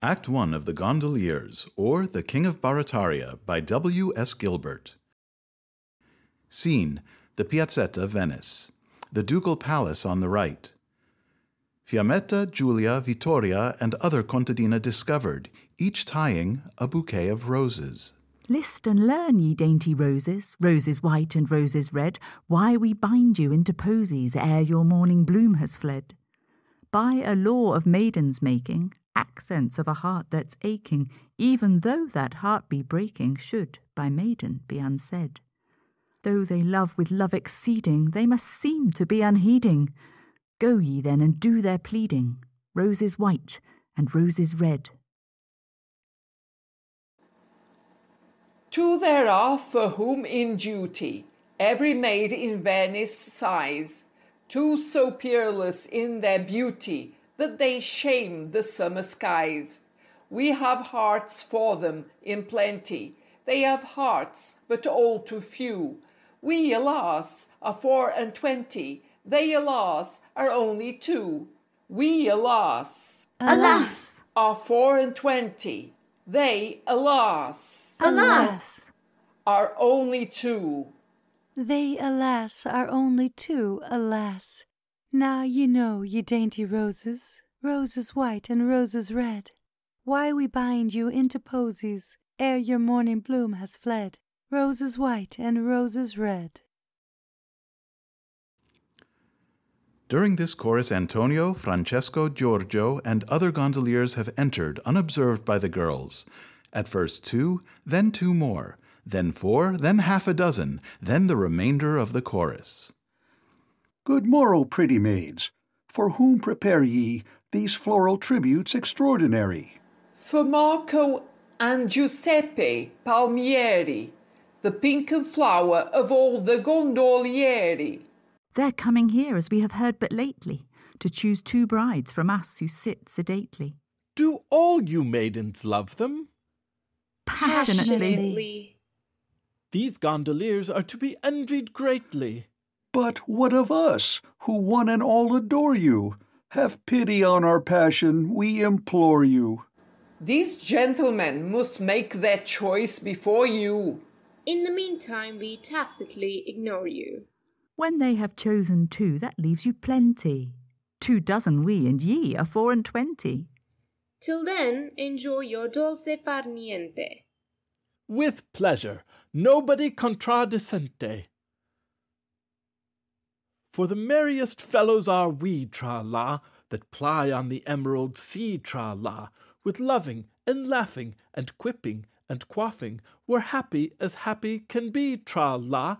Act 1 of The Gondoliers, or The King of Barataria, by W. S. Gilbert. Scene: the Piazzetta, Venice. The Ducal Palace on the right. Fiametta, Giulia, Vittoria, and other contadina discovered, each tying a bouquet of roses. List and learn, ye dainty roses, roses white and roses red, why we bind you into posies ere your morning bloom has fled. By a law of maidens making, accents of a heart that's aching, even though that heart be breaking, should by maiden be unsaid. Though they love with love exceeding, they must seem to be unheeding. Go ye then and do their pleading, roses white and roses red. Two there are for whom in duty every maid in Venice sighs, two so peerless in their beauty that they shame the summer skies. We have hearts for them in plenty, they have hearts, but all too few. We, alas, are 4 and 20, they, alas, are only 2. We, alas, alas, are 4 and 20, they, alas, alas, are only 2. They, alas, are only 2, alas. Now ye know, ye dainty roses, roses white and roses red, why we bind you into posies ere your morning bloom has fled, roses white and roses red. During this chorus, Antonio, Francesco, Giorgio, and other gondoliers have entered, unobserved by the girls. At first 2, then 2 more, then 4, then half a dozen, then the remainder of the chorus. Good morrow, pretty maids, for whom prepare ye these floral tributes extraordinary? For Marco and Giuseppe Palmieri, the pink and flower of all the gondolieri. They're coming here, as we have heard but lately, to choose 2 brides from us who sit sedately. Do all you maidens love them? Passionately. These gondoliers are to be envied greatly. But what of us, who one and all adore you? Have pity on our passion, we implore you. These gentlemen must make their choice before you. In the meantime, we tacitly ignore you. When they have chosen 2, that leaves you plenty. 2 dozen we, and ye are 4 and 20. Till then, enjoy your dolce far niente. With pleasure, nobody contradicente. For the merriest fellows are we, tra-la, that ply on the emerald sea, tra-la, with loving and laughing and quipping and quaffing, we're happy as happy can be, tra-la,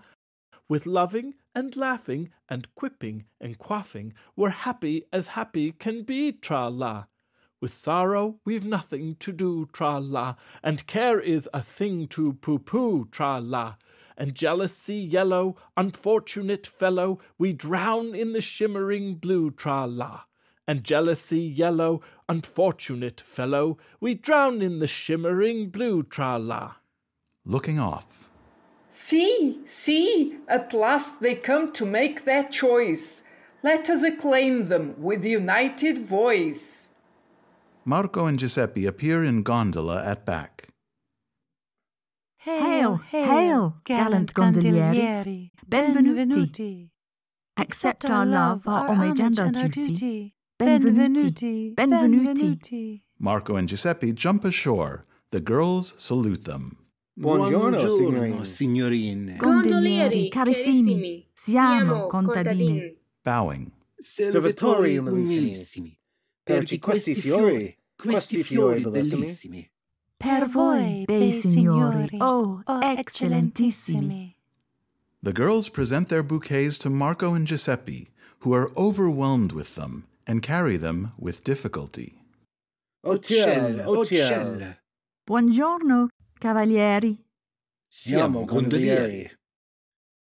with loving and laughing and quipping and quaffing, we're happy as happy can be, tra-la. With sorrow we've nothing to do, tra-la, and care is a thing to poo-poo, tra-la. And jealousy yellow, unfortunate fellow, we drown in the shimmering blue, tra-la. And jealousy yellow, unfortunate fellow, we drown in the shimmering blue, tra-la. Looking off. See, see, at last they come to make their choice. Let us acclaim them with united voice. Marco and Giuseppe appear in gondola at back. Hail, hail, hail, gallant gondolieri, benvenuti. Accept our love, our homage and our duty. Benvenuti, benvenuti. Marco and Giuseppe jump ashore. The girls salute them. Buongiorno, signorine. Gondolieri, carissimi, siamo contadini. Bowing. Servitori umilissimi, perché questi fiori bellissimi. Per voi, bei signori, oh, eccellentissimi. The girls present their bouquets to Marco and Giuseppe, who are overwhelmed with them and carry them with difficulty. O ciel, o ciel. Buongiorno, cavalieri. Siamo gondolieri.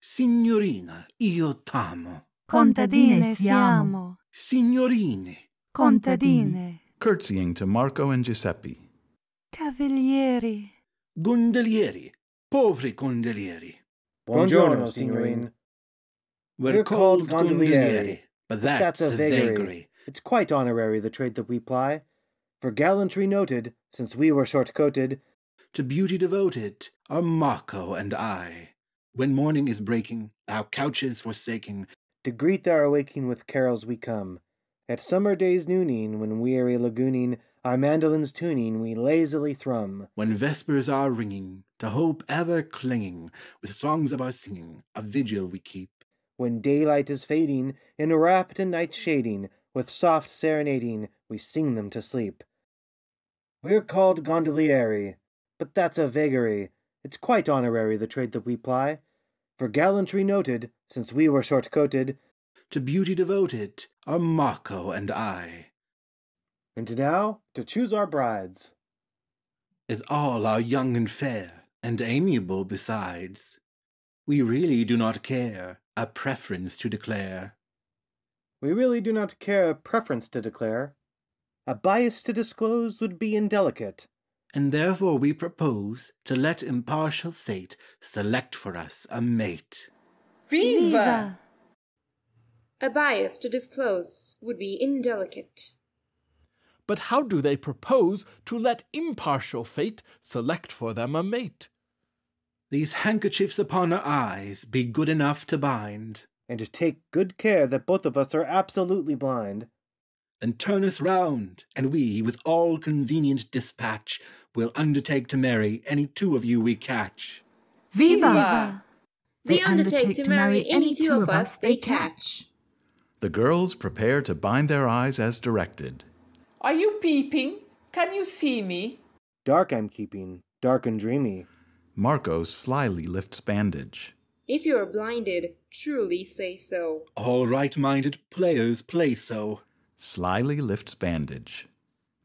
Signorina, io t'amo. Contadine siamo. Signorine. Contadine. Curtsying to Marco and Giuseppe. Cavalieri. Gondolieri. Poveri gondolieri. Buongiorno, signorine. We're called gondolieri, but that's a vagary. It's quite honorary, the trade that we ply. for gallantry noted, since we were short-coated, to beauty devoted are Marco and I, when morning is breaking, our couches forsaking, to greet our awaking with carols we come. At summer days nooning, when weary lagooning, our mandolins tuning, we lazily thrum. When vespers are ringing, to hope ever clinging, with songs of our singing, a vigil we keep. When daylight is fading, enwrapped in night shading, with soft serenading, we sing them to sleep. We're called gondolieri, but that's a vagary. It's quite honorary, the trade that we ply. For gallantry noted, since we were short-coated, to beauty devoted are Marco and I. And now, to choose our brides, as all are young and fair, and amiable besides, we really do not care a preference to declare. We really do not care a preference to declare. A bias to disclose would be indelicate, and therefore we propose to let impartial fate select for us a mate. Viva! A bias to disclose would be indelicate. But how do they propose to let impartial fate select for them a mate? These handkerchiefs upon our eyes be good enough to bind, and take good care that both of us are absolutely blind. And turn us round, and we, with all convenient dispatch, will undertake to marry any two of you we catch. Viva! They undertake to marry any two of us they catch. The girls prepare to bind their eyes as directed. Are you peeping? Can you see me? Dark I'm keeping, dark and dreamy. Marco slyly lifts bandage. If you are blinded, truly say so. All right-minded players play so. Slyly lifts bandage.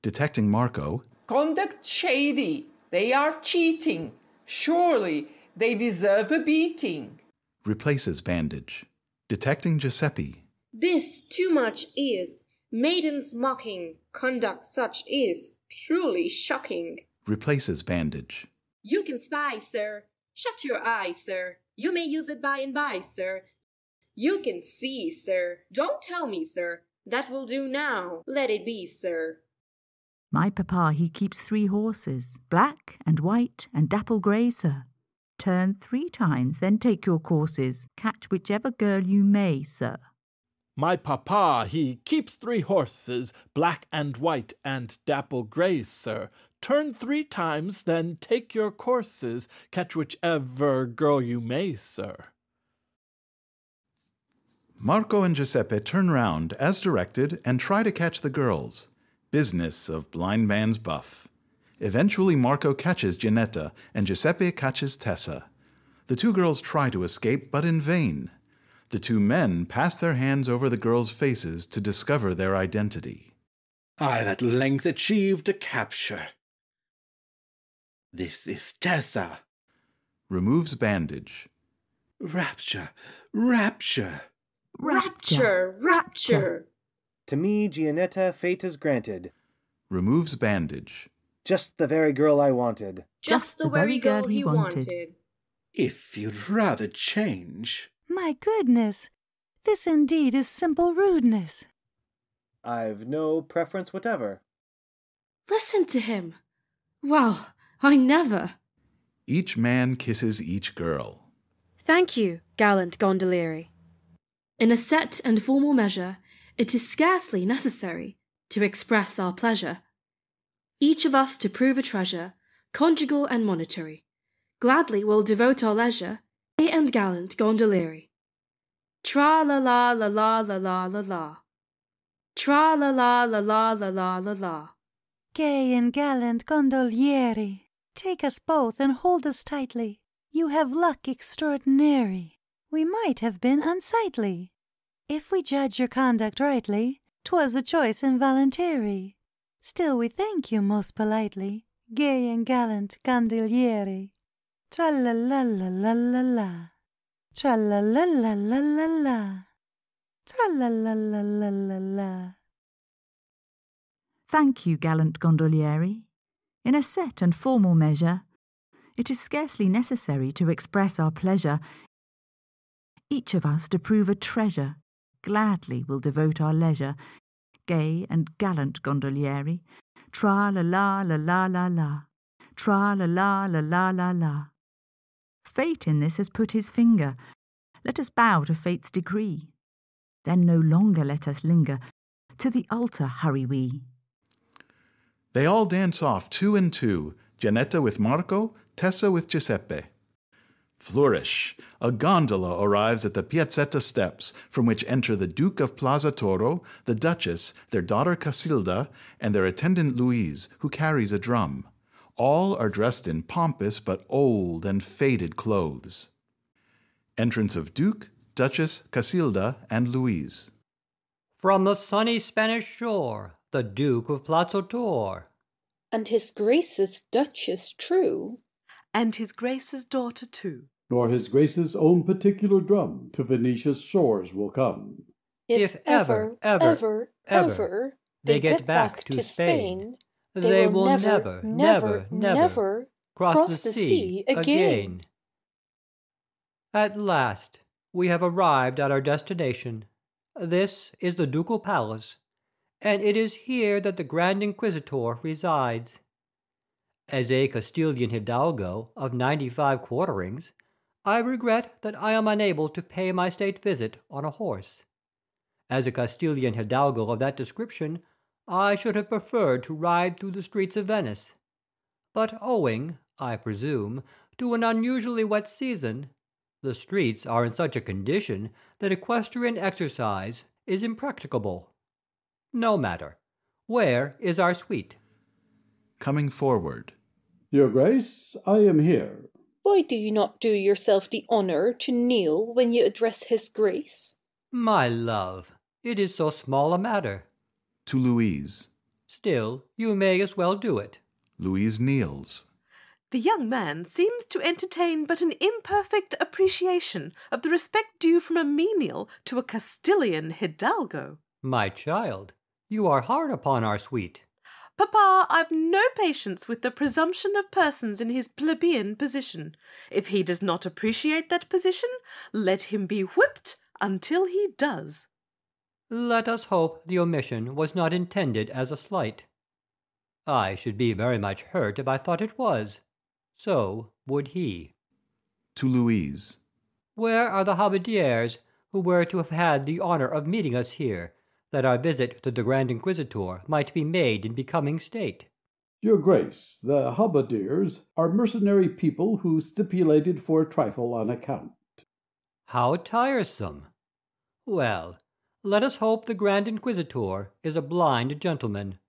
Detecting Marco. Conduct shady. They are cheating. Surely they deserve a beating. Replaces bandage. Detecting Giuseppe. This too much is. Maidens mocking. Conduct such is. Truly shocking. Replaces bandage. You can spy, sir. Shut your eyes, sir. You may use it by and by, sir. You can see, sir. Don't tell me, sir. That will do now. Let it be, sir. My papa, he keeps 3 horses, black and white and dapple grey, sir. Turn 3 times, then take your courses. Catch whichever girl you may, sir. My papa, he keeps 3 horses, black and white and dapple grey, sir. Turn 3 times, then take your courses. Catch whichever girl you may, sir. Marco and Giuseppe turn round as directed and try to catch the girls. Business of blind man's buff. Eventually Marco catches Gianetta and Giuseppe catches Tessa. The 2 girls try to escape, but in vain. The 2 men pass their hands over the girls' faces to discover their identity. I've at length achieved a capture. This is Tessa. Removes bandage. Rapture, rapture. Rapture, rapture! To me, Gianetta, fate is granted. Removes bandage. Just the very girl I wanted. Just the very girl he wanted. If you'd rather change. My goodness, this indeed is simple rudeness. I've no preference whatever. Listen to him. Well, I never. Each man kisses each girl. Thank you, gallant gondolieri. In a set and formal measure, it is scarcely necessary to express our pleasure. Each of us to prove a treasure, conjugal and monetary. Gladly we'll devote our leisure, gay and gallant gondolieri. Tra-la-la-la-la-la-la-la-la. Tra-la-la-la-la-la-la-la-la. Gay and gallant gondolieri, take us both and hold us tightly. You have luck extraordinary. We might have been unsightly. If we judge your conduct rightly, 'twas a choice involuntary. Still we thank you most politely, gay and gallant gondolieri. Tra-la-la-la-la-la-la. Tra-la-la-la-la-la-la. Tra-la-la-la-la-la-la. Thank you, gallant gondolieri. In a set and formal measure, it is scarcely necessary to express our pleasure. Each of us to prove a treasure, gladly will devote our leisure, gay and gallant gondolieri, Tra-la-la-la-la-la-la. Tra-la-la-la-la-la-la. Fate in this has put his finger. Let us bow to fate's decree. Then no longer let us linger. To the altar hurry we. They all dance off, two and two, Gianetta with Marco, Tessa with Giuseppe. Flourish. A gondola arrives at the Piazzetta steps, from which enter the Duke of Plaza Toro, the Duchess, their daughter Casilda, and their attendant Luiz, who carries a drum. All are dressed in pompous but old and faded clothes. Entrance of Duke, Duchess, Casilda, and Luiz. From the sunny Spanish shore, the Duke of Plaza Toro, and his Grace's Duchess true, and his Grace's daughter too, nor his Grace's own particular drum, to Venetia's shores will come. If ever, ever, ever they get back to Spain, they will never, never, never cross the sea again. At last we have arrived at our destination. This is the Ducal Palace, and it is here that the Grand Inquisitor resides. As a Castilian hidalgo of 95 quarterings, I regret that I am unable to pay my state visit on a horse. As a Castilian hidalgo of that description, I should have preferred to ride through the streets of Venice. But owing, I presume, to an unusually wet season, the streets are in such a condition that equestrian exercise is impracticable. No matter. Where is our suite? Coming forward. Your Grace, I am here. Why do you not do yourself the honour to kneel when you address his Grace? My love, it is so small a matter. To Louise. Still, you may as well do it. Louise kneels. The young man seems to entertain but an imperfect appreciation of the respect due from a menial to a Castilian hidalgo. My child, you are hard upon our suite. Papa, I've no patience with the presumption of persons in his plebeian position. If he does not appreciate that position, let him be whipped until he does. Let us hope the omission was not intended as a slight. I should be very much hurt if I thought it was. So would he. To Louise. Where are the halberdiers who were to have had the honour of meeting us here, that our visit to the Grand Inquisitor might be made in becoming state? Your Grace, the halberdiers are mercenary people who stipulated for a trifle on account. How tiresome! Well, let us hope the Grand Inquisitor is a blind gentleman.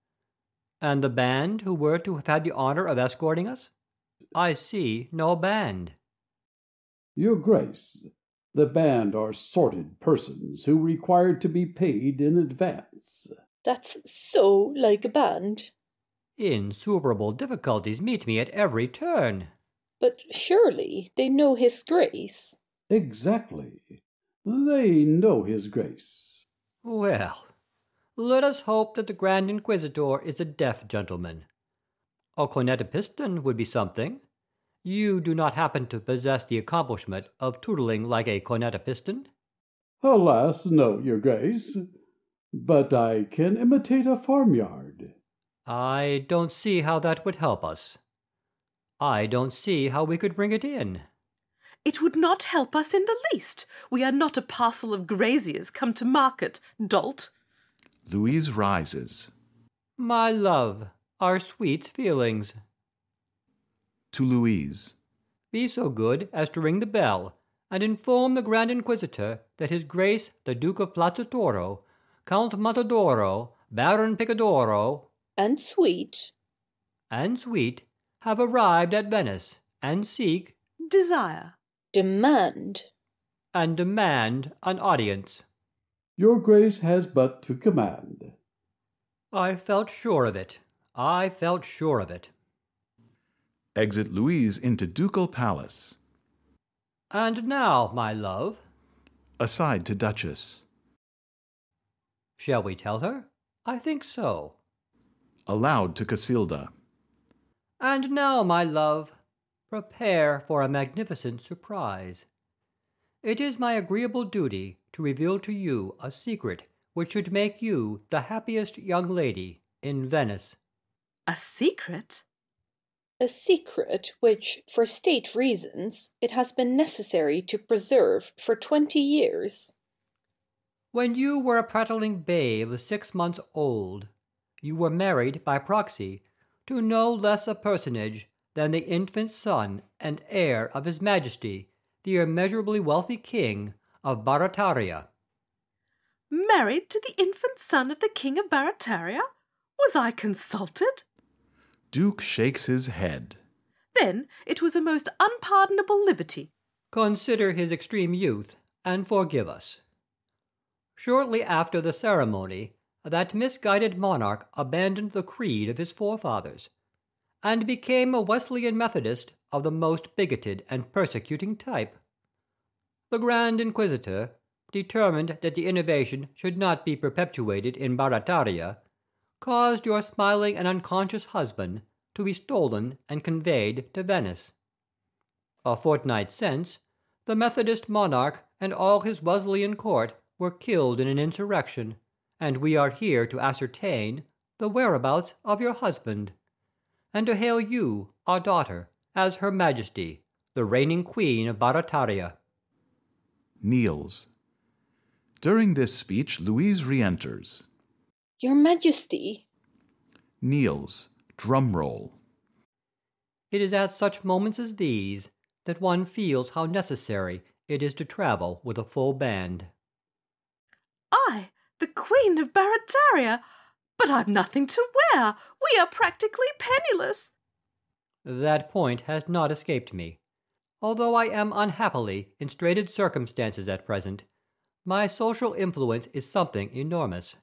And the band who were to have had the honour of escorting us? I see no band. Your Grace, the band are sordid persons who require to be paid in advance. That's so like a band. Insuperable difficulties meet me at every turn. But surely they know his Grace. Exactly. They know his Grace. Well, let us hope that the Grand Inquisitor is a deaf gentleman. A cornet-à-piston would be something. You do not happen to possess the accomplishment of tootling like a cornet-à-piston? Alas, no, your Grace. But I can imitate a farmyard. I don't see how that would help us. I don't see how we could bring it in. It would not help us in the least. We are not a parcel of graziers come to market, dolt. Louise rises. My love, our sweet feelings. To Louise. Be so good as to ring the bell, and inform the Grand Inquisitor that his Grace the Duke of Plaza Toro, Count Matadoro, Baron Picadoro, and Sweet, have arrived at Venice, and seek, demand an audience. Your Grace has but to command. I felt sure of it. Exit Louise into Ducal Palace. And now, my love. Aside to Duchess. Shall we tell her? I think so. Aloud to Casilda. And now, my love, prepare for a magnificent surprise. It is my agreeable duty to reveal to you a secret which should make you the happiest young lady in Venice. A secret? A secret which, for state reasons, it has been necessary to preserve for 20 years. When you were a prattling babe 6 months old, you were married by proxy to no less a personage than the infant son and heir of his majesty, the immeasurably wealthy king of Barataria. Married to the infant son of the king of Barataria? Was I consulted? Duke shakes his head. Then it was a most unpardonable liberty. Consider his extreme youth, and forgive us. Shortly after the ceremony, that misguided monarch abandoned the creed of his forefathers, and became a Wesleyan Methodist of the most bigoted and persecuting type. The Grand Inquisitor, determined that the innovation should not be perpetuated in Barataria, caused your smiling and unconscious husband to be stolen and conveyed to Venice. A fortnight since, the Methodist monarch and all his Wesleyan court were killed in an insurrection, and we are here to ascertain the whereabouts of your husband, and to hail you, our daughter, as Her Majesty, the reigning Queen of Barataria. Kneels. During this speech, Louise re-enters. Your Majesty. Kneels. Drum roll. It is at such moments as these that one feels how necessary it is to travel with a full band. I, the Queen of Barataria, but I've nothing to wear. We are practically penniless. That point has not escaped me. Although I am unhappily in straitened circumstances at present, my social influence is something enormous.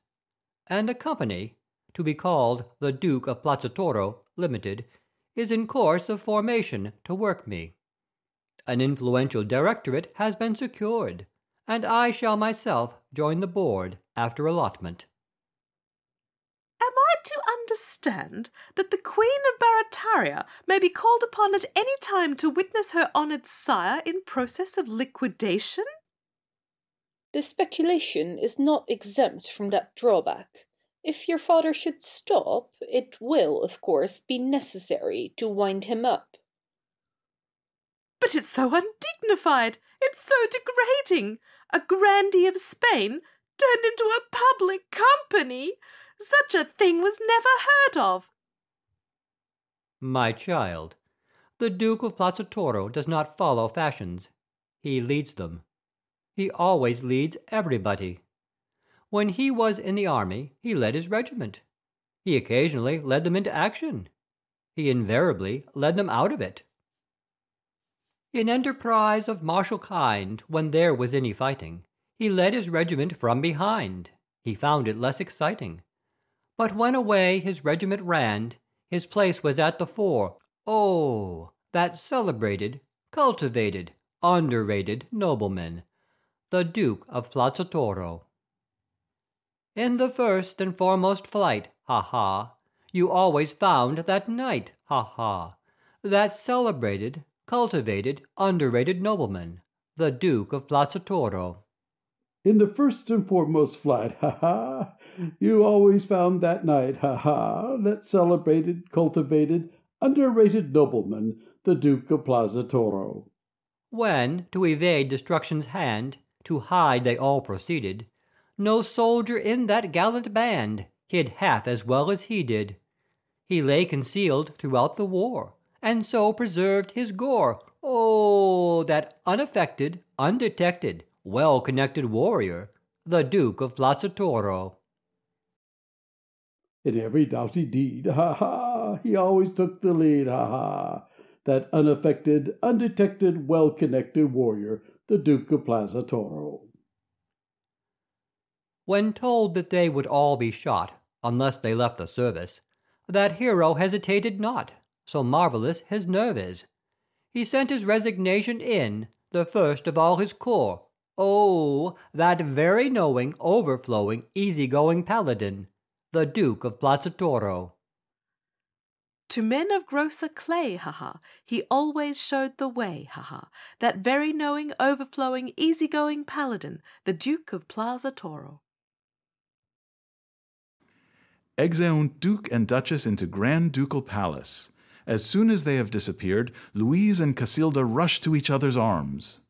And a company, to be called the Duke of Plaza Toro, Limited, is in course of formation to work me. An influential directorate has been secured, and I shall myself join the board after allotment. Am I to understand that the Queen of Barataria may be called upon at any time to witness her honoured sire in process of liquidation? The speculation is not exempt from that drawback. If your father should stop, it will, of course, be necessary to wind him up. But it's so undignified! It's so degrading! A grandee of Spain turned into a public company! Such a thing was never heard of! My child, the Duke of Plaza Toro does not follow fashions. He leads them. He always leads everybody. When he was in the army, he led his regiment. He occasionally led them into action. He invariably led them out of it. In enterprise of martial kind, when there was any fighting, he led his regiment from behind. He found it less exciting. But when away his regiment ran, his place was at the fore. Oh, that celebrated, cultivated, underrated nobleman, the Duke of Plaza Toro. In the first and foremost flight, ha-ha, you always found that knight, ha-ha, that celebrated, cultivated, underrated nobleman, the Duke of Plaza Toro. In the first and foremost flight, ha-ha, you always found that night, ha-ha, that celebrated, cultivated, underrated nobleman, the Duke of Plaza Toro. When, to evade destruction's hand, to hide they all proceeded, no soldier in that gallant band hid half as well as he did. He lay concealed throughout the war, and so preserved his gore. Oh, that unaffected, undetected, well-connected warrior, the Duke of Plaza Toro. In every doughty deed, ha-ha, he always took the lead, ha-ha, that unaffected, undetected, well-connected warrior, the Duke of Plaza Toro. When told that they would all be shot, unless they left the service, that hero hesitated not. So marvellous his nerve is. He sent his resignation in, the first of all his corps. Oh, that very knowing, overflowing, easy-going paladin, the Duke of Plaza Toro. To men of grosser clay, ha-ha, he always showed the way, ha-ha, that very knowing, overflowing, easy-going paladin, the Duke of Plaza Toro. exeunt Duke and Duchess into Grand Ducal Palace. As soon as they have disappeared, Louise and Casilda rush to each other's arms.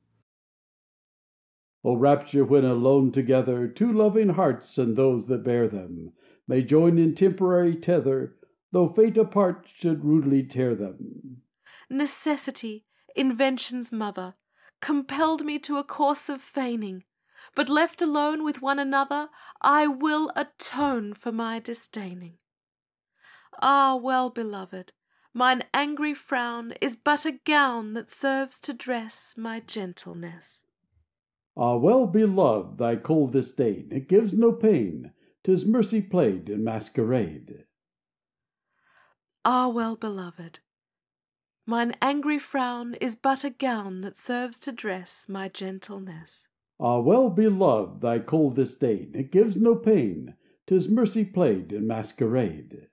O rapture when alone together, two loving hearts and those that bear them may join in temporary tether, though fate apart should rudely tear them. Necessity, invention's mother, compelled me to a course of feigning, but left alone with one another, I will atone for my disdaining. Ah, well beloved, mine angry frown is but a gown that serves to dress my gentleness. Ah, well beloved, thy cold disdain, it gives no pain, 'tis mercy played in masquerade. Ah, well beloved, mine angry frown is but a gown that serves to dress my gentleness. Ah, well beloved, thy cold disdain, it gives no pain, 'tis mercy played in masquerade.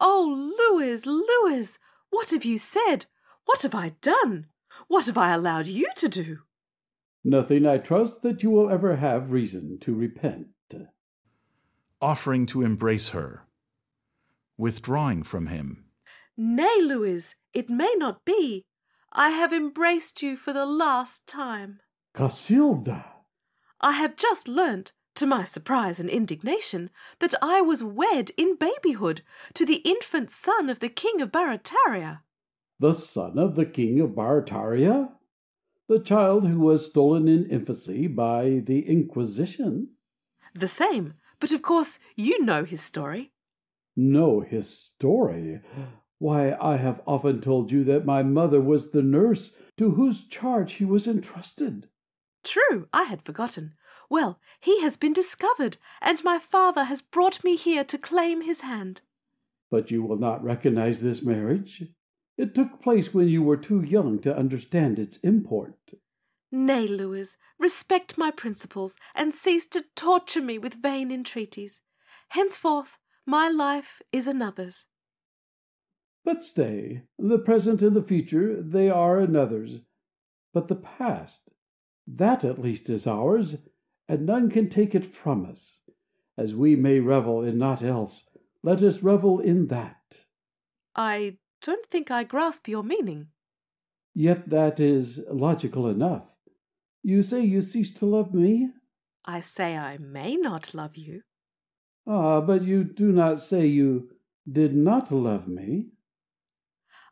Oh, Louis, Louis, what have you said? What have I done? What have I allowed you to do? Nothing, I trust, that you will ever have reason to repent. Offering to embrace her. Withdrawing from him. Nay, Louis, it may not be. I have embraced you for the last time. Casilda! I have just learnt, to my surprise and indignation, that I was wed in babyhood to the infant son of the King of Barataria. The son of the King of Barataria? The child who was stolen in infancy by the Inquisition? The same, but of course you know his story. Know his story? Why, I have often told you that my mother was the nurse to whose charge he was entrusted. True, I had forgotten. Well, he has been discovered, and my father has brought me here to claim his hand. But you will not recognize this marriage? It took place when you were too young to understand its import. Nay, Louis, respect my principles, and cease to torture me with vain entreaties. Henceforth, my life is another's. But stay, the present and the future, they are another's. But the past, that at least is ours, and none can take it from us. As we may revel in naught else, let us revel in that. I don't think I grasp your meaning. Yet that is logical enough. You say you cease to love me? I say I may not love you. Ah, but you do not say you did not love me.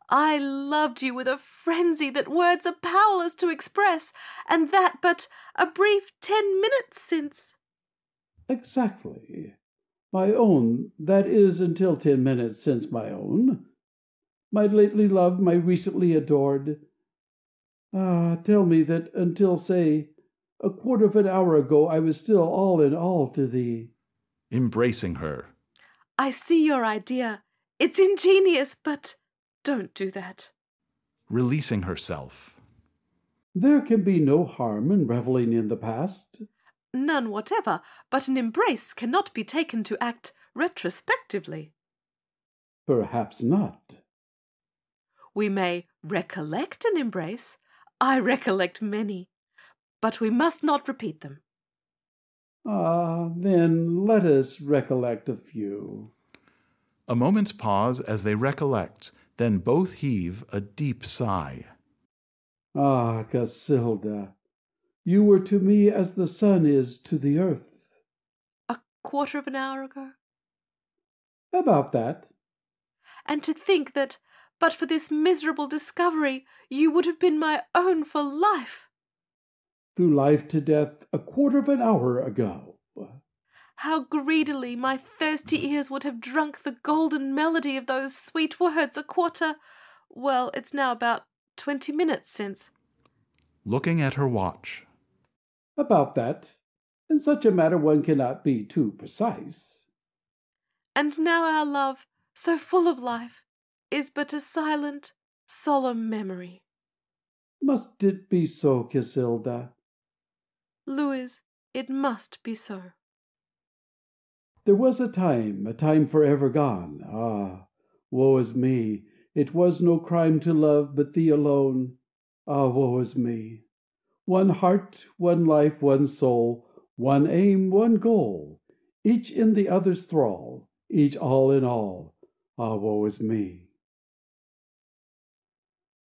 I loved you with a frenzy that words are powerless to express, and that but a brief 10 minutes since. Exactly. My own, that is, until 10 minutes since my own. My lately loved, my recently adored. Ah, tell me that until, say, a quarter of an hour ago, I was still all in all to thee. Embracing her. I see your idea. It's ingenious, but don't do that. Releasing herself. There can be no harm in reveling in the past. None whatever, but an embrace cannot be taken to act retrospectively. Perhaps not. We may recollect an embrace. I recollect many, but we must not repeat them. Ah, then let us recollect a few. A moment's pause as they recollect, then both heave a deep sigh. Ah, Casilda, you were to me as the sun is to the earth. A quarter of an hour ago? About that. And to think that, but for this miserable discovery, you would have been my own for life. Through life to death a quarter of an hour ago. How greedily my thirsty ears would have drunk the golden melody of those sweet words a quarter, well, it's now about 20 minutes since. Looking at her watch. About that. In such a matter one cannot be too precise. And now our love, so full of life, is but a silent, solemn memory. Must it be so, Casilda? Louis, it must be so. There was a time forever gone. Ah, woe is me! It was no crime to love but thee alone. Ah, woe is me! One heart, one life, one soul, one aim, one goal, each in the other's thrall, each all in all. Ah, woe is me!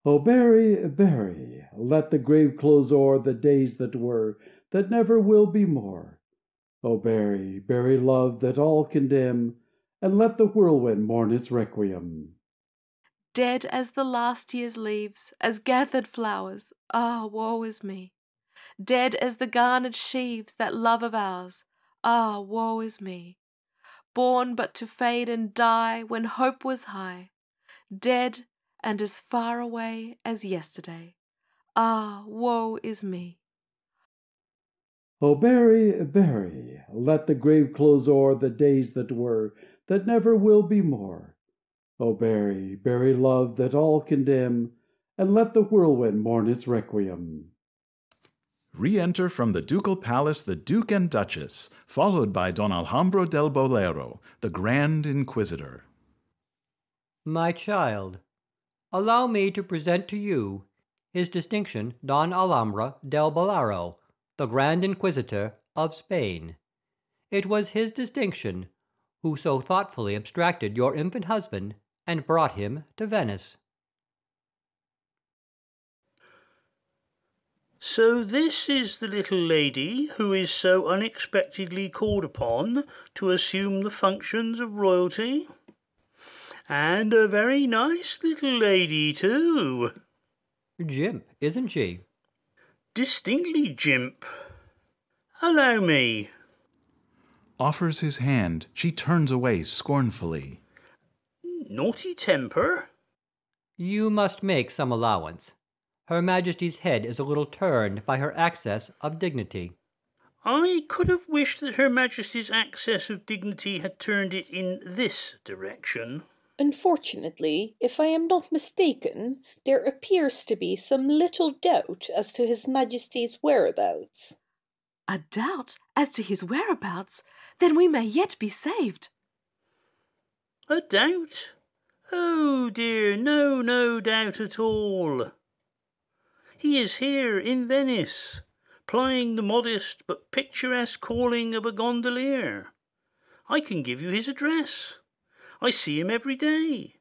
Oh, bury, bury, let the grave close o'er the days that were, that never will be more. Oh, bury, bury love that all condemn, and let the whirlwind mourn its requiem. Dead as the last year's leaves, as gathered flowers, ah, woe is me! Dead as the garnered sheaves, that love of ours, ah, woe is me! Born but to fade and die when hope was high, dead and as far away as yesterday, ah, woe is me! Oh, bury, bury, let the grave close o'er the days that were, that never will be more. Oh, bury, bury love that all condemn, and let the whirlwind mourn its requiem. Re-enter from the Ducal Palace the Duke and Duchess, followed by Don Alhambra del Bolero, the Grand Inquisitor. My child, allow me to present to you his distinction Don Alhambra del Bolero, the Grand Inquisitor of Spain. It was his distinction who so thoughtfully abstracted your infant husband and brought him to Venice. So this is the little lady who is so unexpectedly called upon to assume the functions of royalty? And a very nice little lady, too. Jimp, isn't she? Distinctly jimp. Allow me. Offers his hand. She turns away scornfully. Naughty temper. You must make some allowance. Her Majesty's head is a little turned by her access of dignity. I could have wished that Her Majesty's access of dignity had turned it in this direction. Unfortunately, if I am not mistaken, there appears to be some little doubt as to His Majesty's whereabouts. A doubt as to his whereabouts? Then we may yet be saved. A doubt? Oh dear, no, no doubt at all. He is here in Venice, plying the modest but picturesque calling of a gondolier. I can give you his address. I see him every day.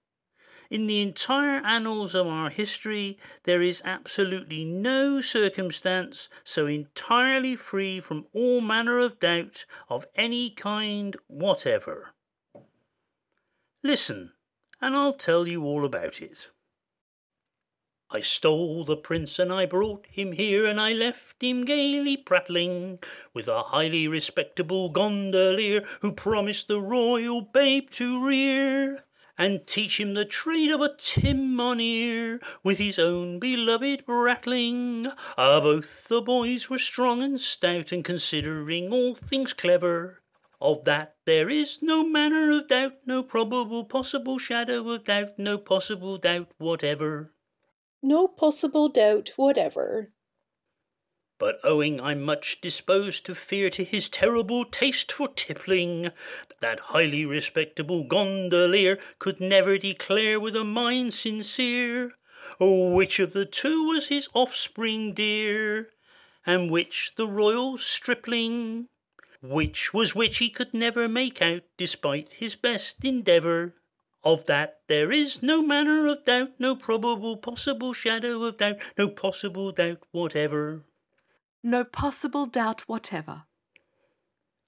In the entire annals of our history, there is absolutely no circumstance so entirely free from all manner of doubt of any kind whatever. Listen, and I'll tell you all about it. I stole the prince and I brought him here, and I left him gaily prattling with a highly respectable gondolier who promised the royal babe to rear and teach him the trade of a timoneer with his own beloved brattling. Both the boys were strong and stout, and considering all things clever, of that there is no manner of doubt, no probable possible shadow of doubt, no possible doubt whatever. No possible doubt whatever. But owing I'm much disposed to fear to his terrible taste for tippling, that highly respectable gondolier could never declare with a mind sincere which of the two was his offspring dear, and which the royal stripling, which was which he could never make out despite his best endeavour. Of that there is no manner of doubt, no probable possible shadow of doubt, no possible doubt whatever. No possible doubt whatever.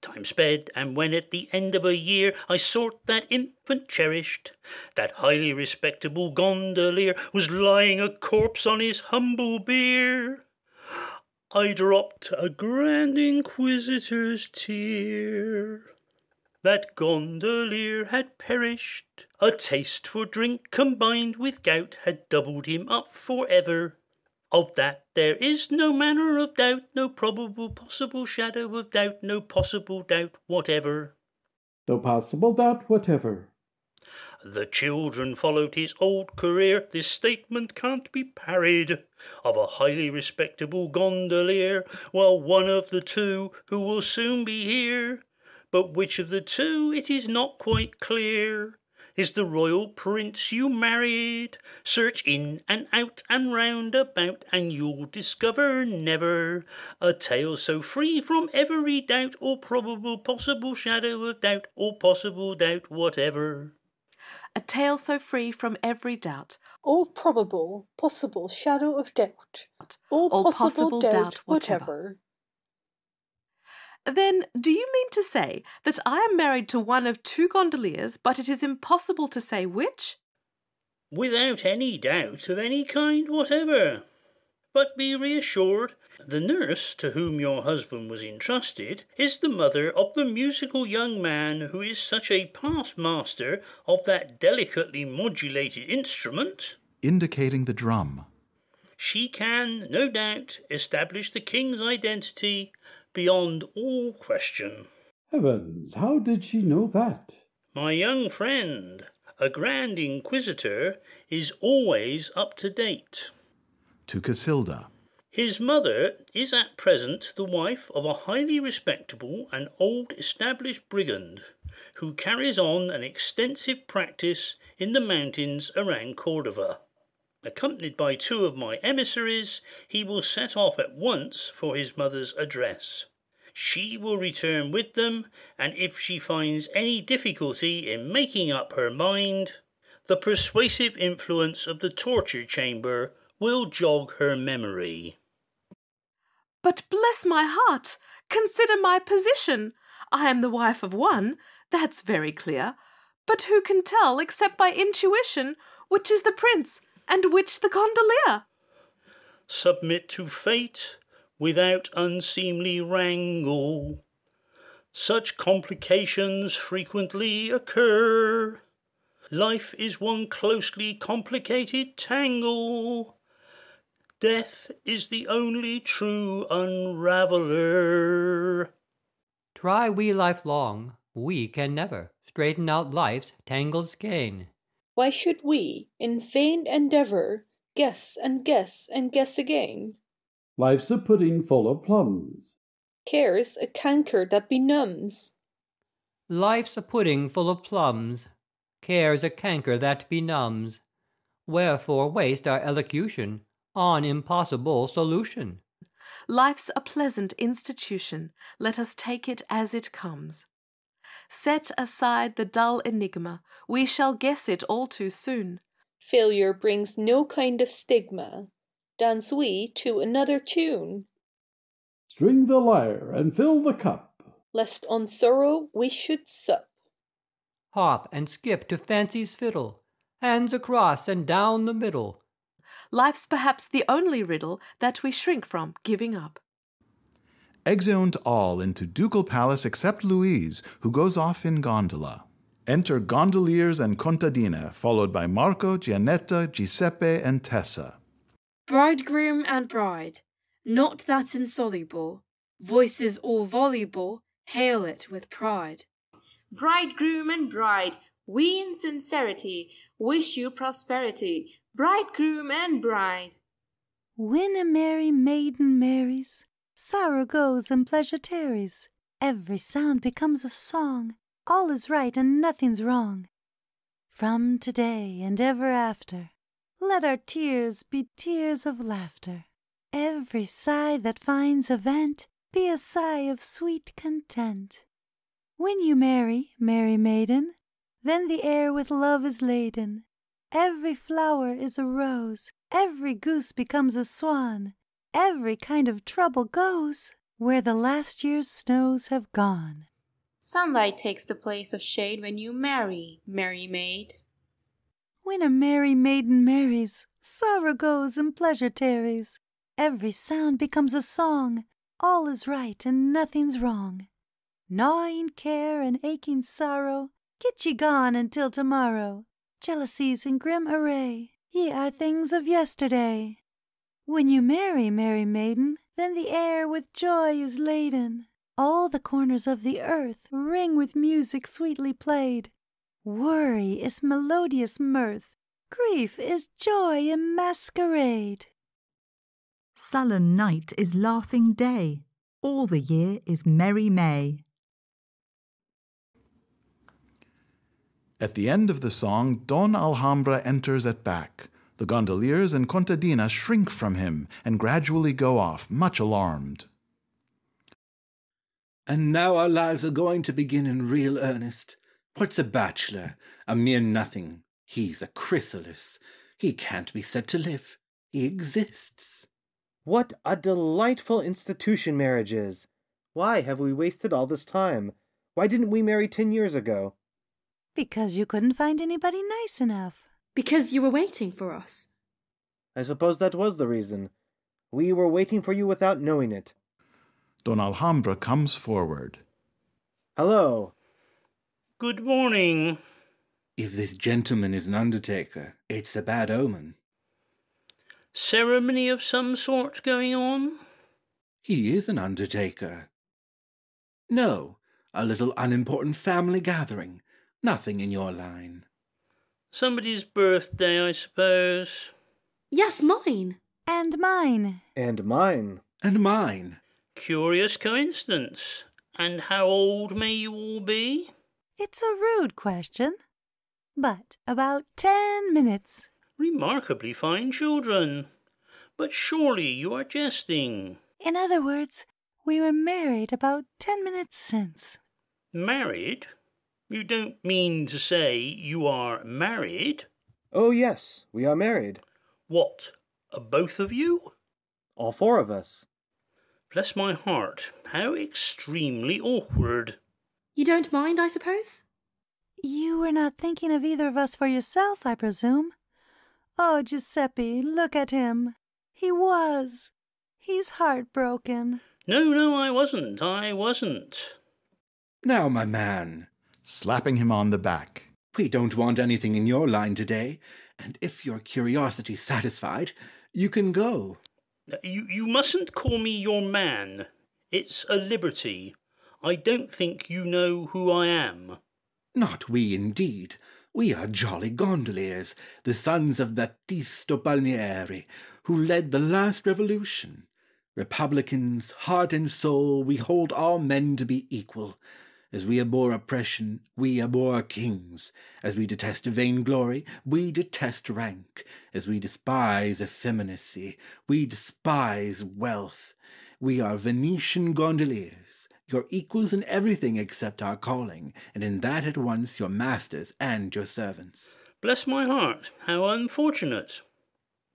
Time sped, and when at the end of a year I sought that infant cherished, that highly respectable gondolier was lying a corpse on his humble bier. I dropped a Grand Inquisitor's tear. That gondolier had perished. A taste for drink combined with gout had doubled him up for ever. Of that there is no manner of doubt, no probable possible shadow of doubt, no possible doubt whatever. No possible doubt whatever. The children followed his old career. This statement can't be parried, of a highly respectable gondolier, while one of the two who will soon be here, but which of the two it is not quite clear, is the royal prince you married. Search in and out and round about, and you'll discover never a tale so free from every doubt, or probable possible shadow of doubt, or possible doubt whatever. A tale so free from every doubt, or probable possible shadow of doubt, or possible doubt whatever. Then do you mean to say that I am married to one of two gondoliers, but it is impossible to say which? Without any doubt of any kind whatever. But be reassured, the nurse to whom your husband was entrusted is the mother of the musical young man who is such a past master of that delicately modulated instrument, indicating the drum. She can, no doubt, establish the king's identity beyond all question. Heavens, how did she know that? My young friend, a Grand Inquisitor is always up to date. To Casilda. His mother is at present the wife of a highly respectable and old established brigand, who carries on an extensive practice in the mountains around Cordova. Accompanied by two of my emissaries, he will set off at once for his mother's address. She will return with them, and if she finds any difficulty in making up her mind, the persuasive influence of the torture chamber will jog her memory. But bless my heart! Consider my position! I am the wife of one, that's very clear, but who can tell except by intuition which is the prince and which the gondolier? Submit to fate without unseemly wrangle. Such complications frequently occur. Life is one closely complicated tangle. Death is the only true unraveller. Try we life long, we can never straighten out life's tangled skein. Why should we, in vain endeavour, guess and guess and guess again? Life's a pudding full of plums. Care's a canker that benumbs. Life's a pudding full of plums. Care's a canker that benumbs. Wherefore waste our elocution on impossible solution? Life's a pleasant institution. Let us take it as it comes. Set aside the dull enigma, we shall guess it all too soon. Failure brings no kind of stigma. Dance we to another tune. String the lyre and fill the cup, lest on sorrow we should sup. Hop and skip to fancy's fiddle, hands across and down the middle. Life's perhaps the only riddle that we shrink from giving up. Exeunt all into Ducal Palace except Louise, who goes off in gondola. Enter gondoliers and contadina, followed by Marco, Gianetta, Giuseppe, and Tessa. Bridegroom and bride, not that insoluble, voices all voluble, hail it with pride. Bridegroom and bride, we in sincerity wish you prosperity. Bridegroom and bride. When a merry maiden marries, sorrow goes and pleasure tarries. Every sound becomes a song. All is right and nothing's wrong. From today and ever after, let our tears be tears of laughter. Every sigh that finds a vent be a sigh of sweet content. When you marry, merry maiden, then the air with love is laden. Every flower is a rose, every goose becomes a swan. Every kind of trouble goes where the last year's snows have gone. Sunlight takes the place of shade when you marry, merry maid. When a merry maiden marries, sorrow goes and pleasure tarries. Every sound becomes a song. All is right and nothing's wrong. Gnawing care and aching sorrow, get ye gone until tomorrow. Jealousies in grim array, ye are things of yesterday. When you marry, merry maiden, then the air with joy is laden. All the corners of the earth ring with music sweetly played. Worry is melodious mirth. Grief is joy in masquerade. Sullen night is laughing day. All the year is merry May. At the end of the song, Don Alhambra enters at back. The gondoliers and contadina shrink from him and gradually go off, much alarmed. And now our lives are going to begin in real earnest. What's a bachelor? A mere nothing. He's a chrysalis. He can't be said to live. He exists. What a delightful institution marriage is. Why have we wasted all this time? Why didn't we marry 10 years ago? Because you couldn't find anybody nice enough. Because you were waiting for us. I suppose that was the reason. We were waiting for you without knowing it. Don Alhambra comes forward. Hello. Good morning. If this gentleman is an undertaker, it's a bad omen. Ceremony of some sort going on? He is an undertaker. No, a little unimportant family gathering. Nothing in your line. Somebody's birthday, I suppose. Yes, mine. And mine. And mine. And mine. Curious coincidence. And how old may you all be? It's a rude question, but about 10 minutes. Remarkably fine children. But surely you are jesting. In other words, we were married about 10 minutes since. Married? You don't mean to say you are married? Oh, yes, we are married. What, both of you? All four of us. Bless my heart, how extremely awkward. You don't mind, I suppose? You were not thinking of either of us for yourself, I presume. Oh, Giuseppe, look at him. He was. He's heartbroken. No, I wasn't. Now, my man. Slapping him on the back. We don't want anything in your line today, and if your curiosity's satisfied, you can go. You mustn't call me your man. It's a liberty. I don't think you know who I am. Not we, indeed. We are jolly gondoliers, the sons of Baptisto Palmieri, who led the last revolution. Republicans, heart and soul, we hold all men to be equal. As we abhor oppression, we abhor kings. As we detest vainglory, we detest rank. As we despise effeminacy, we despise wealth. We are Venetian gondoliers, your equals in everything except our calling, and in that at once your masters and your servants. Bless my heart, how unfortunate.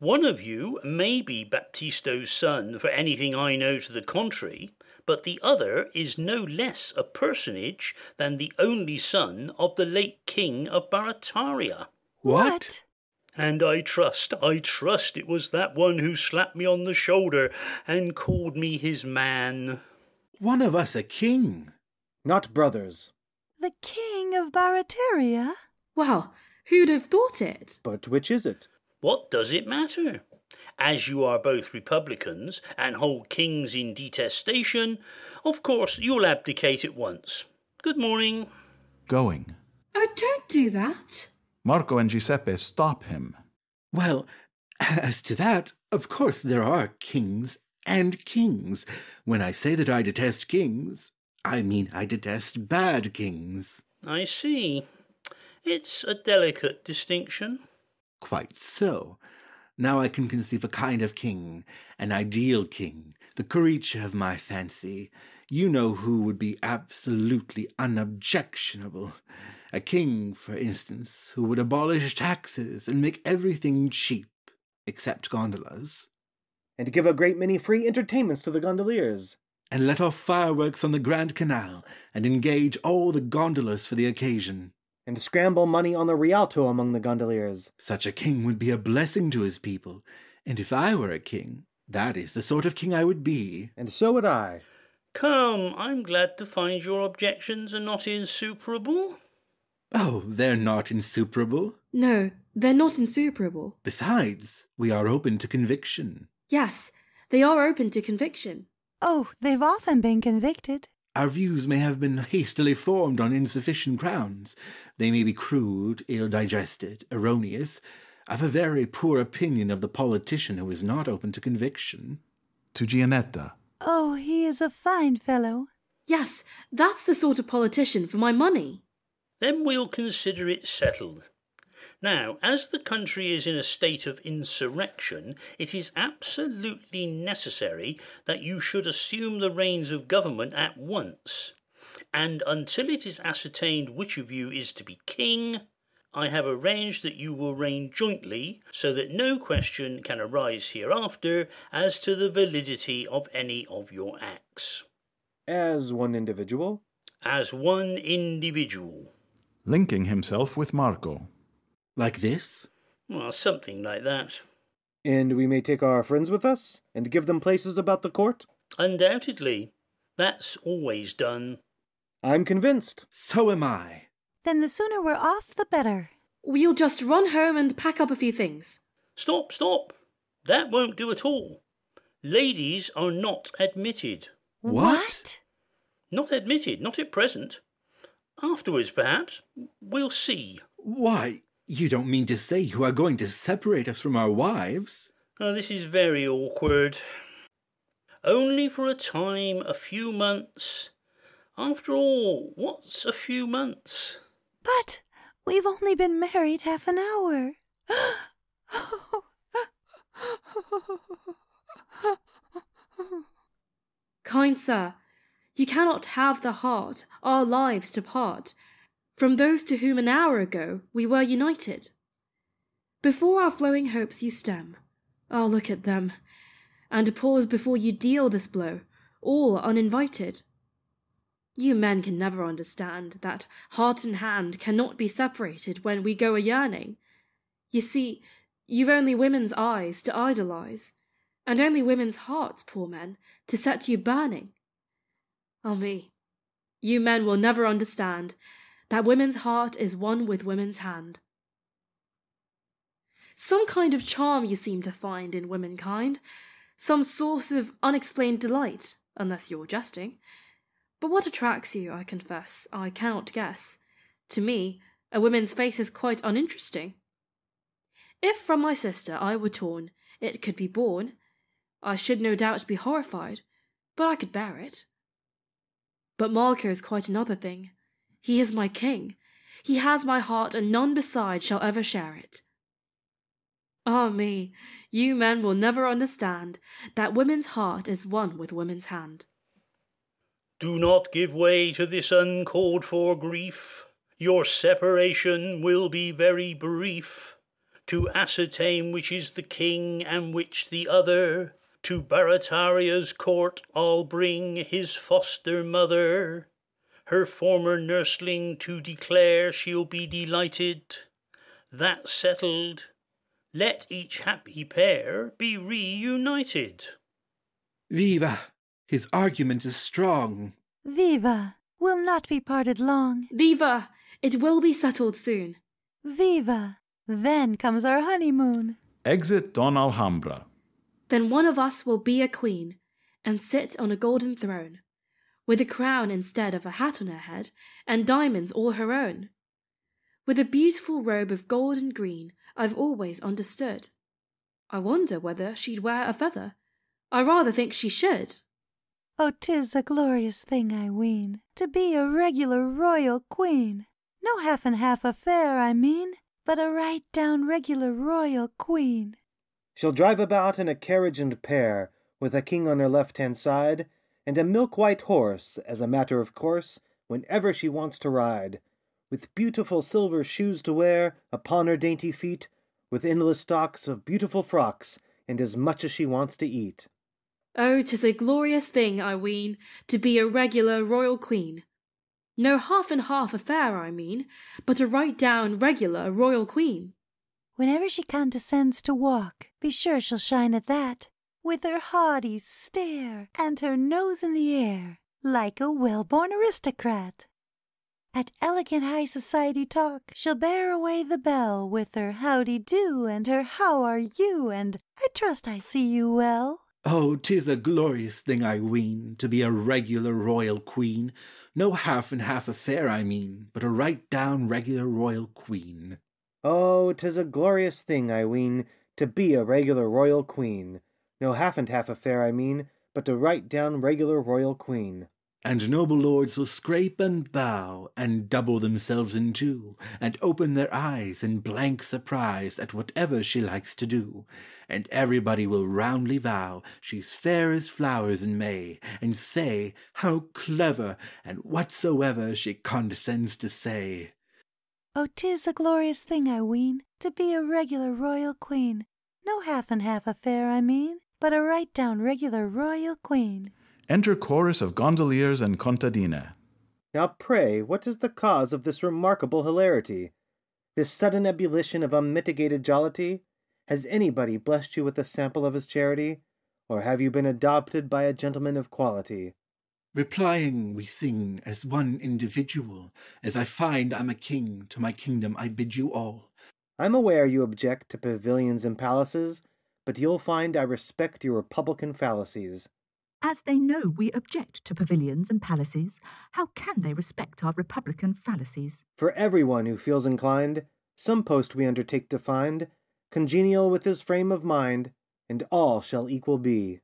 One of you may be Baptisto's son for anything I know to the contrary, but the other is no less a personage than the only son of the late King of Barataria. What? And I trust it was that one who slapped me on the shoulder and called me his man. One of us a king. Not brothers. The King of Barataria? Well, who'd have thought it? But which is it? What does it matter? As you are both Republicans and hold kings in detestation, of course you'll abdicate at once. Good morning. Going. Oh, don't do that. Marco and Giuseppe stop him. Well, as to that, of course there are kings and kings. When I say that I detest kings, I mean I detest bad kings. I see. It's a delicate distinction. Quite so. Now I can conceive a kind of king, an ideal king, the creature of my fancy. You know who would be absolutely unobjectionable. A king, for instance, who would abolish taxes and make everything cheap, except gondolas. And give a great many free entertainments to the gondoliers. And let off fireworks on the Grand Canal, and engage all the gondolas for the occasion. And scramble money on the Rialto among the gondoliers. Such a king would be a blessing to his people, and if I were a king, that is the sort of king I would be. And so would I. Come, I'm glad to find your objections are not insuperable. Oh, they're not insuperable. No, they're not insuperable. Besides, we are open to conviction. Yes, they are open to conviction. Oh, they've often been convicted. Our views may have been hastily formed on insufficient grounds. They may be crude, ill-digested, erroneous. I've a very poor opinion of the politician who is not open to conviction. To Gianetta. Oh, he is a fine fellow. Yes, that's the sort of politician for my money. Then we'll consider it settled. Now, as the country is in a state of insurrection, it is absolutely necessary that you should assume the reins of government at once, and until it is ascertained which of you is to be king, I have arranged that you will reign jointly, so that no question can arise hereafter as to the validity of any of your acts. As one individual? As one individual. Linking himself with Marco. Like this? Well, something like that. And we may take our friends with us, and give them places about the court? Undoubtedly. That's always done. I'm convinced. So am I. Then the sooner we're off, the better. We'll just run home and pack up a few things. Stop, stop. That won't do at all. Ladies are not admitted. What? Not admitted, not at present. Afterwards, perhaps. We'll see. Why, you don't mean to say you are going to separate us from our wives? Oh, this is very awkward. Only for a time, a few months. After all, what's a few months? But we've only been married half an hour. Kind sir, you cannot have the heart, our lives to part, from those to whom an hour ago we were united. Before our flowing hopes you stem, I'll look at them, and pause before you deal this blow, all uninvited. You men can never understand that heart and hand cannot be separated when we go a-yearning. You see, you've only women's eyes to idolize, and only women's hearts, poor men, to set you burning. Ah me, you men will never understand that women's heart is one with women's hand. Some kind of charm you seem to find in womankind, some source of unexplained delight, unless you're jesting. But what attracts you, I confess, I cannot guess. To me, a woman's face is quite uninteresting. If from my sister I were torn, it could be borne. I should no doubt be horrified, but I could bear it. But Marco is quite another thing. He is my king. He has my heart, and none beside shall ever share it. Ah me, you men will never understand that woman's heart is one with woman's hand. Do not give way to this uncalled-for grief. Your separation will be very brief. To ascertain which is the king and which the other, to Barataria's court I'll bring his foster mother. Her former nursling to declare she'll be delighted. That settled, let each happy pair be reunited. Viva! His argument is strong. Viva! Will not be parted long. Viva! It will be settled soon. Viva! Then comes our honeymoon. Exit Don Alhambra. Then one of us will be a queen, and sit on a golden throne, with a crown instead of a hat on her head, and diamonds all her own. With a beautiful robe of gold and green, I've always understood. I wonder whether she'd wear a feather. I rather think she should. Oh, 'tis a glorious thing, I ween, to be a regular royal queen. No half and half affair, I mean, but a right down regular royal queen. She'll drive about in a carriage and pair, with a king on her left-hand side, and a milk-white horse, as a matter of course, whenever she wants to ride, with beautiful silver shoes to wear upon her dainty feet, with endless stocks of beautiful frocks, and as much as she wants to eat. Oh, 'tis a glorious thing, I ween, to be a regular royal queen. No half and half affair, I mean, but a right down regular royal queen. Whenever she condescends to walk, be sure she'll shine at that, with her haughty stare and her nose in the air, like a well-born aristocrat. At elegant high society talk, she'll bear away the bell with her howdy-do and her how are you and I trust I see you well. Oh, 'tis a glorious thing, I ween, to be a regular royal queen. No half and half affair, I mean, but a right down regular royal queen. Oh, 'tis a glorious thing, I ween, to be a regular royal queen. No half and half affair, I mean, but a right down regular royal queen. And noble lords will scrape and bow, and double themselves in two, and open their eyes in blank surprise at whatever she likes to do, and everybody will roundly vow she's fair as flowers in May, and say how clever, and whatsoever she condescends to say. Oh, 'tis a glorious thing, I ween, to be a regular royal queen, no half and half affair, I mean, but a right down regular royal queen. Enter chorus of gondoliers and contadina. Now pray, what is the cause of this remarkable hilarity? This sudden ebullition of unmitigated jollity? Has anybody blessed you with a sample of his charity? Or have you been adopted by a gentleman of quality? Replying, we sing as one individual. As I find I'm a king, to my kingdom I bid you all. I'm aware you object to pavilions and palaces, but you'll find I respect your republican fallacies. As they know we object to pavilions and palaces, how can they respect our republican fallacies? For everyone who feels inclined, some post we undertake to find, congenial with his frame of mind, and all shall equal be.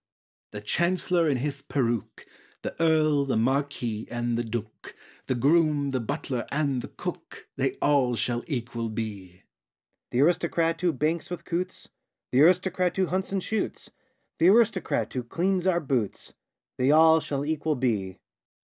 The chancellor in his peruke, the earl, the marquis, and the duke, the groom, the butler, and the cook, they all shall equal be. The aristocrat who banks with coots, the aristocrat who hunts and shoots, the aristocrat who cleans our boots, they all shall equal be.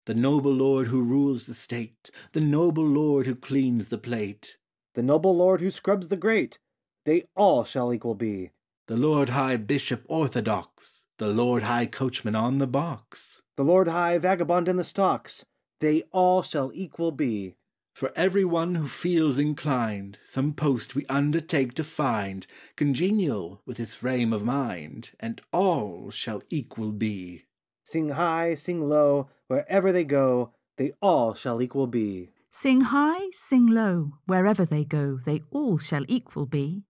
The noble lord who rules the state, the noble lord who cleans the plate, the noble lord who scrubs the grate, they all shall equal be. The lord high bishop orthodox, the lord high coachman on the box, the lord high vagabond in the stocks, they all shall equal be. For every one who feels inclined, some post we undertake to find, congenial with his frame of mind, and all shall equal be. Sing high, sing low, wherever they go, they all shall equal be. Sing high, sing low, wherever they go, they all shall equal be.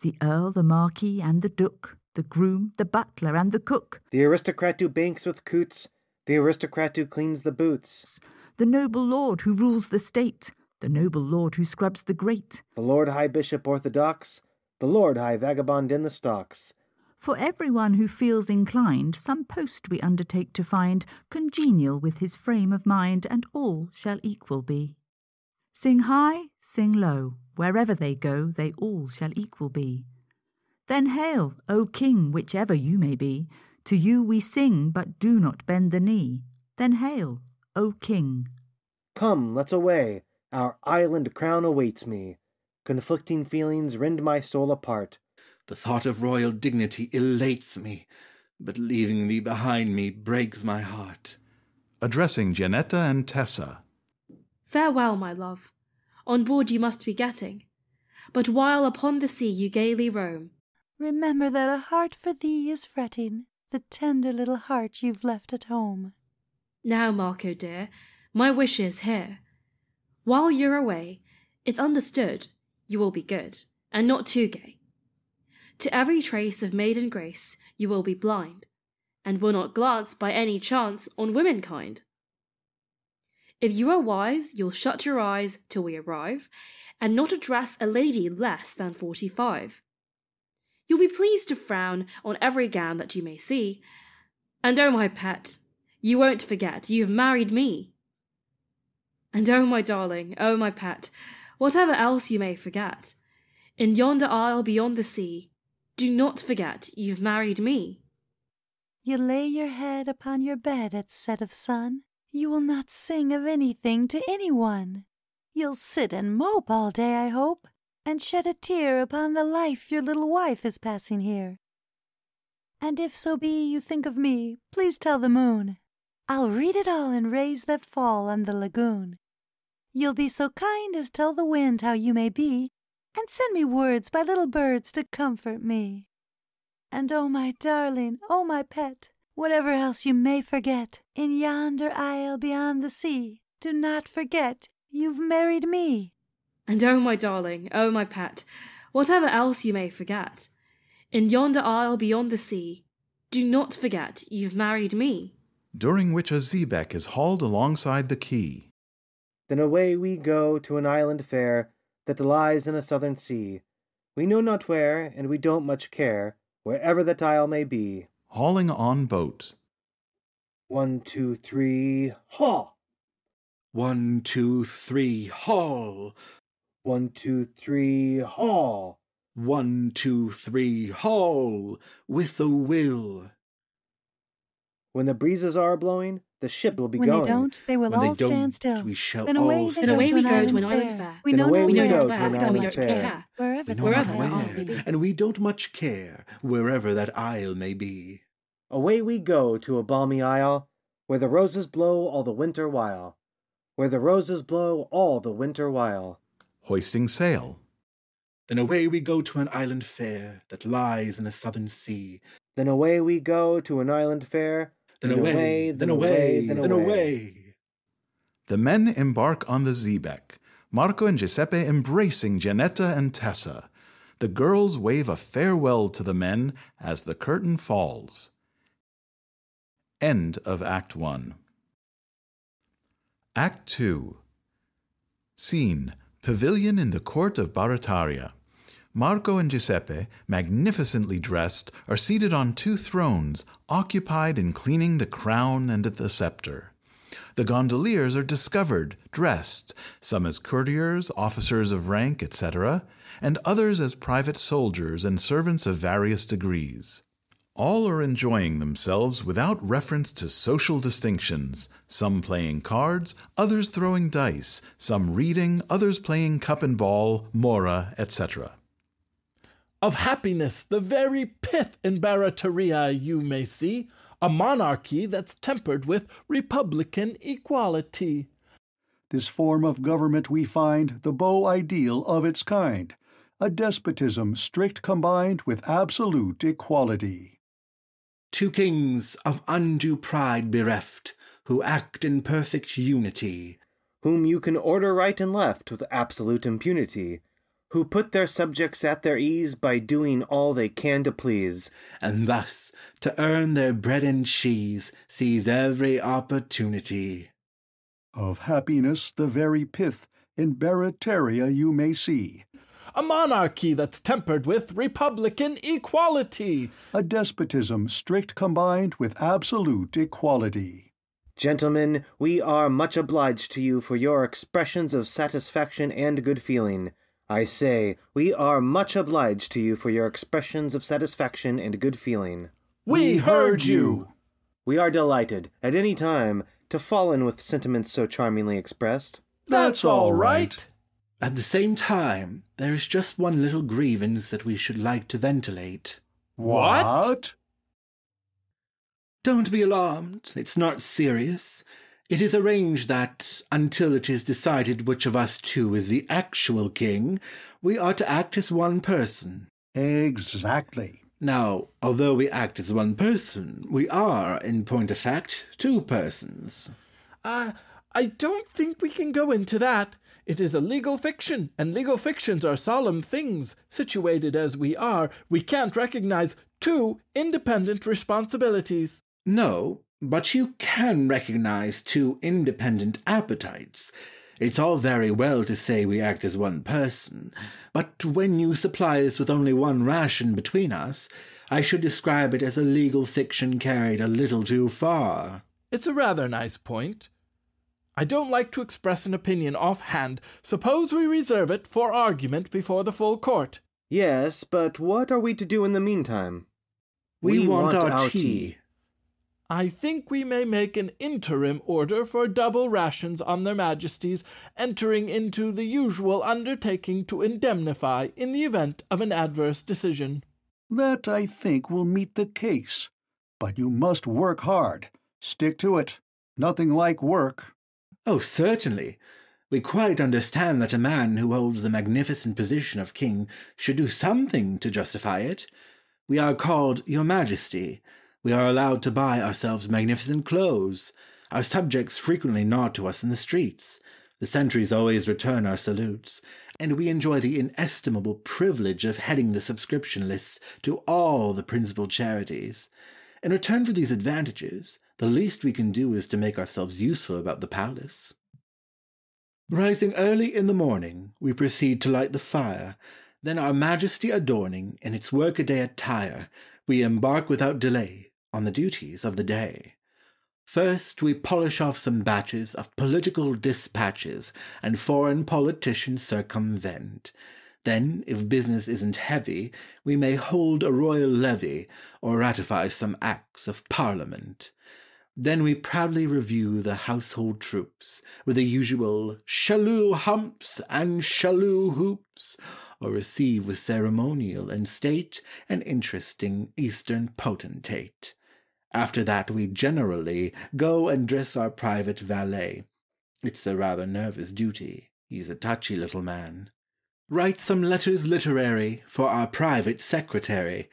The earl, the marquis, and the duke, the groom, the butler, and the cook, the aristocrat who banks with coots, the aristocrat who cleans the boots, the noble lord who rules the state, the noble lord who scrubs the grate, the lord high bishop orthodox, the lord high vagabond in the stocks. For everyone who feels inclined, some post we undertake to find, congenial with his frame of mind, and all shall equal be. Sing high, sing low, wherever they go, they all shall equal be. Then hail, O king, whichever you may be, to you we sing, but do not bend the knee. Then hail, O king. Come, let's away, our island crown awaits me. Conflicting feelings rend my soul apart. The thought of royal dignity elates me, but leaving thee behind me breaks my heart. Addressing Gianetta and Tessa. Farewell, my love. On board you must be getting, but while upon the sea you gaily roam, remember that a heart for thee is fretting, the tender little heart you've left at home. Now, Marco dear, my wish is here. While you're away, it's understood you will be good, and not too gay. To every trace of maiden grace you will be blind, and will not glance by any chance on womankind. If you are wise, you'll shut your eyes till we arrive, and not address a lady less than 45. You'll be pleased to frown on every gown that you may see, and oh my pet, you won't forget you've married me. And oh my darling, oh my pet, whatever else you may forget, in yonder isle beyond the sea, do not forget you've married me. You lay your head upon your bed at set of sun, you will not sing of anything to anyone. You'll sit and mope all day, I hope, and shed a tear upon the life your little wife is passing here. And if so be you think of me, please tell the moon. I'll read it all in rays that fall on the lagoon. You'll be so kind as tell the wind how you may be, and send me words by little birds to comfort me. And oh my darling, oh my pet, whatever else you may forget, in yonder isle beyond the sea, do not forget you've married me. And oh my darling, oh my pet, whatever else you may forget, in yonder isle beyond the sea, do not forget you've married me. During which a xebec is hauled alongside the quay. Then away we go to an island fair that lies in a southern sea. We know not where, and we don't much care, wherever that isle may be. Hauling on boat. 1, 2, 3, haw! 1, 2, 3, haul! 1, 2, 3, haul! 1, 2, 3, haul! With a will. When the breezes are blowing, the ship will be going. When they don't, they will all stand still. We shall all stand. Then away we go to an island fair. We know where we don't care. Wherever, and we don't much care, wherever that isle may be. Away we go to a balmy isle, where the roses blow all the winter while. Where the roses blow all the winter while. Hoisting sail. Then away we go to an island fair that lies in the southern sea. Then away we go to an island fair. Then away. The men embark on the xebec, Marco and Giuseppe embracing Gianetta and Tessa. The girls wave a farewell to the men as the curtain falls. End of Act 1. Act 2. Scene: Pavilion in the court of Barataria. Marco and Giuseppe, magnificently dressed, are seated on 2 thrones, occupied in cleaning the crown and the scepter. The gondoliers are discovered, dressed, some as courtiers, officers of rank, etc., and others as private soldiers and servants of various degrees. All are enjoying themselves without reference to social distinctions, some playing cards, others throwing dice, some reading, others playing cup and ball, mora, etc. Of happiness the very pith in Barataria you may see, a monarchy that's tempered with republican equality. This form of government we find the beau ideal of its kind, a despotism strict combined with absolute equality. 2 kings of undue pride bereft, who act in perfect unity, whom you can order right and left with absolute impunity, who put their subjects at their ease by doing all they can to please, and thus, to earn their bread and cheese, seize every opportunity. Of happiness the very pith in Barataria you may see, a monarchy that's tempered with republican equality. A despotism strict combined with absolute equality. Gentlemen, we are much obliged to you for your expressions of satisfaction and good feeling. I say, we are much obliged to you for your expressions of satisfaction and good feeling. We heard you! We are delighted, at any time, to fall in with sentiments so charmingly expressed. That's all right. At the same time, there is just one little grievance that we should like to ventilate. What? Don't be alarmed. It's not serious. It is arranged that, until it is decided which of us 2 is the actual king, we are to act as one person. Exactly. Now, although we act as one person, we are, in point of fact, 2 persons. I don't think we can go into that. It is a legal fiction, and legal fictions are solemn things. Situated as we are, we can't recognize 2 independent responsibilities. No, but you can recognize 2 independent appetites. It's all very well to say we act as one person, but when you supply us with only 1 ration between us, I should describe it as a legal fiction carried a little too far. It's a rather nice point. I don't like to express an opinion offhand. Suppose we reserve it for argument before the full court. Yes, but what are we to do in the meantime? We want our tea. I think we may make an interim order for double rations on their majesties, entering into the usual undertaking to indemnify in the event of an adverse decision. That, I think, will meet the case. But you must work hard. Stick to it. Nothing like work. Oh, certainly. We quite understand that a man who holds the magnificent position of king should do something to justify it. We are called Your Majesty. We are allowed to buy ourselves magnificent clothes. Our subjects frequently nod to us in the streets. The sentries always return our salutes, and we enjoy the inestimable privilege of heading the subscription list to all the principal charities. In return for these advantages, the least we can do is to make ourselves useful about the palace. Rising early in the morning, we proceed to light the fire. Then, Our Majesty adorning in its workaday attire, we embark without delay on the duties of the day. First, we polish off some batches of political dispatches and foreign politician circumvent. Then, if business isn't heavy, we may hold a royal levy or ratify some acts of parliament. Then we proudly review the household troops with the usual shalloo humps and shalloo hoops, or receive with ceremonial and state an interesting Eastern potentate. After that we generally go and dress our private valet. It's a rather nervous duty. He's a touchy little man. Write some letters literary for our private secretary.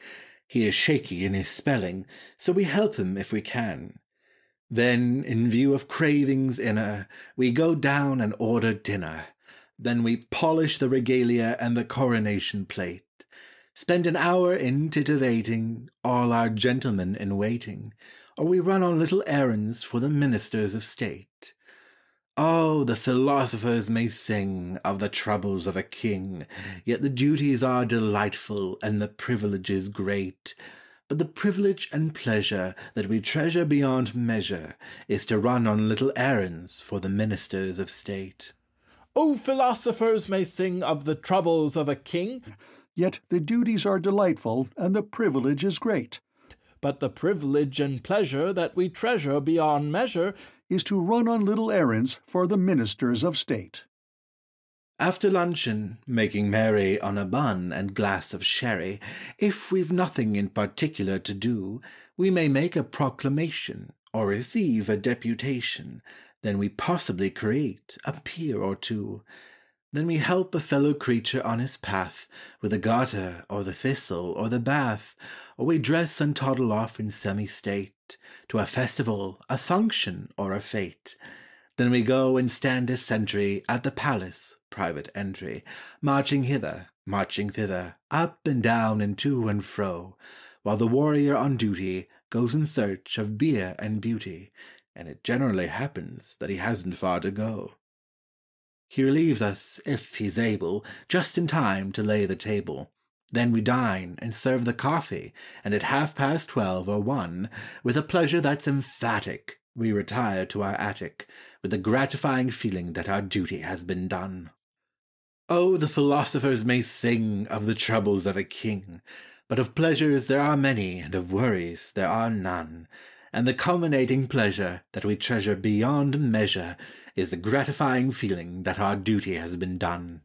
He is shaky in his spelling, so we help him if we can. Then, in view of cravings inner, we go down and order dinner. Then we polish the regalia and the coronation plate. Spend an hour in titivating all our gentlemen in waiting, or we run on little errands for the ministers of state. Oh, the philosophers may sing of the troubles of a king, yet the duties are delightful and the privileges great. But the privilege and pleasure that we treasure beyond measure is to run on little errands for the ministers of state. Oh, philosophers may sing of the troubles of a king, yet the duties are delightful, and the privilege is great. But the privilege and pleasure that we treasure beyond measure is to run on little errands for the ministers of state. After luncheon, making merry on a bun and glass of sherry, if we've nothing in particular to do, we may make a proclamation or receive a deputation. Then we possibly create a peer or two. Then we help a fellow creature on his path, with the garter, or the thistle, or the bath, or we dress and toddle off in semi-state, to a festival, a function, or a fete. Then we go and stand as sentry at the palace, private entry, marching hither, marching thither, up and down and to and fro, while the warrior on duty goes in search of beer and beauty, and it generally happens that he hasn't far to go. He relieves us, if he's able, just in time to lay the table. Then we dine and serve the coffee, and at 12:30 or 1, with a pleasure that's emphatic, we retire to our attic, with the gratifying feeling that our duty has been done. Oh, the philosophers may sing of the troubles of a king, but of pleasures there are many, and of worries there are none. And the culminating pleasure that we treasure beyond measure is the gratifying feeling that our duty has been done.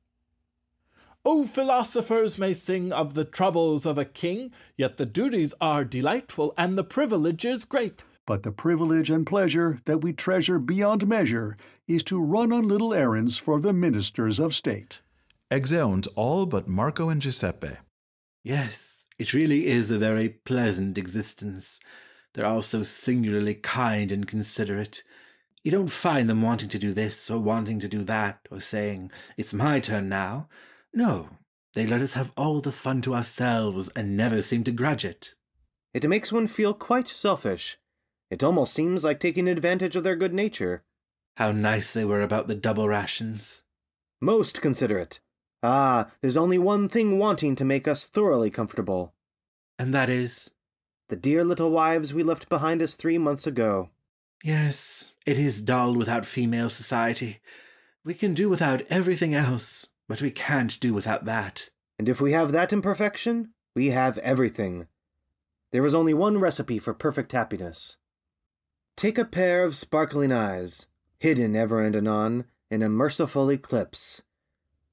Oh, philosophers may sing of the troubles of a king, yet the duties are delightful and the privilege is great. But the privilege and pleasure that we treasure beyond measure is to run on little errands for the ministers of state. Exeunt all but Marco and Giuseppe. Yes, it really is a very pleasant existence. They're also singularly kind and considerate. You don't find them wanting to do this or wanting to do that or saying, "It's my turn now." No, they let us have all the fun to ourselves and never seem to grudge it. It makes one feel quite selfish. It almost seems like taking advantage of their good nature. How nice they were about the double rations. Most considerate. Ah, there's only one thing wanting to make us thoroughly comfortable. And that is? The dear little wives we left behind us 3 months ago. Yes, it is dull without female society. We can do without everything else, but we can't do without that. And if we have that imperfection, we have everything. There is only one recipe for perfect happiness. Take a pair of sparkling eyes, hidden ever and anon, in a merciful eclipse.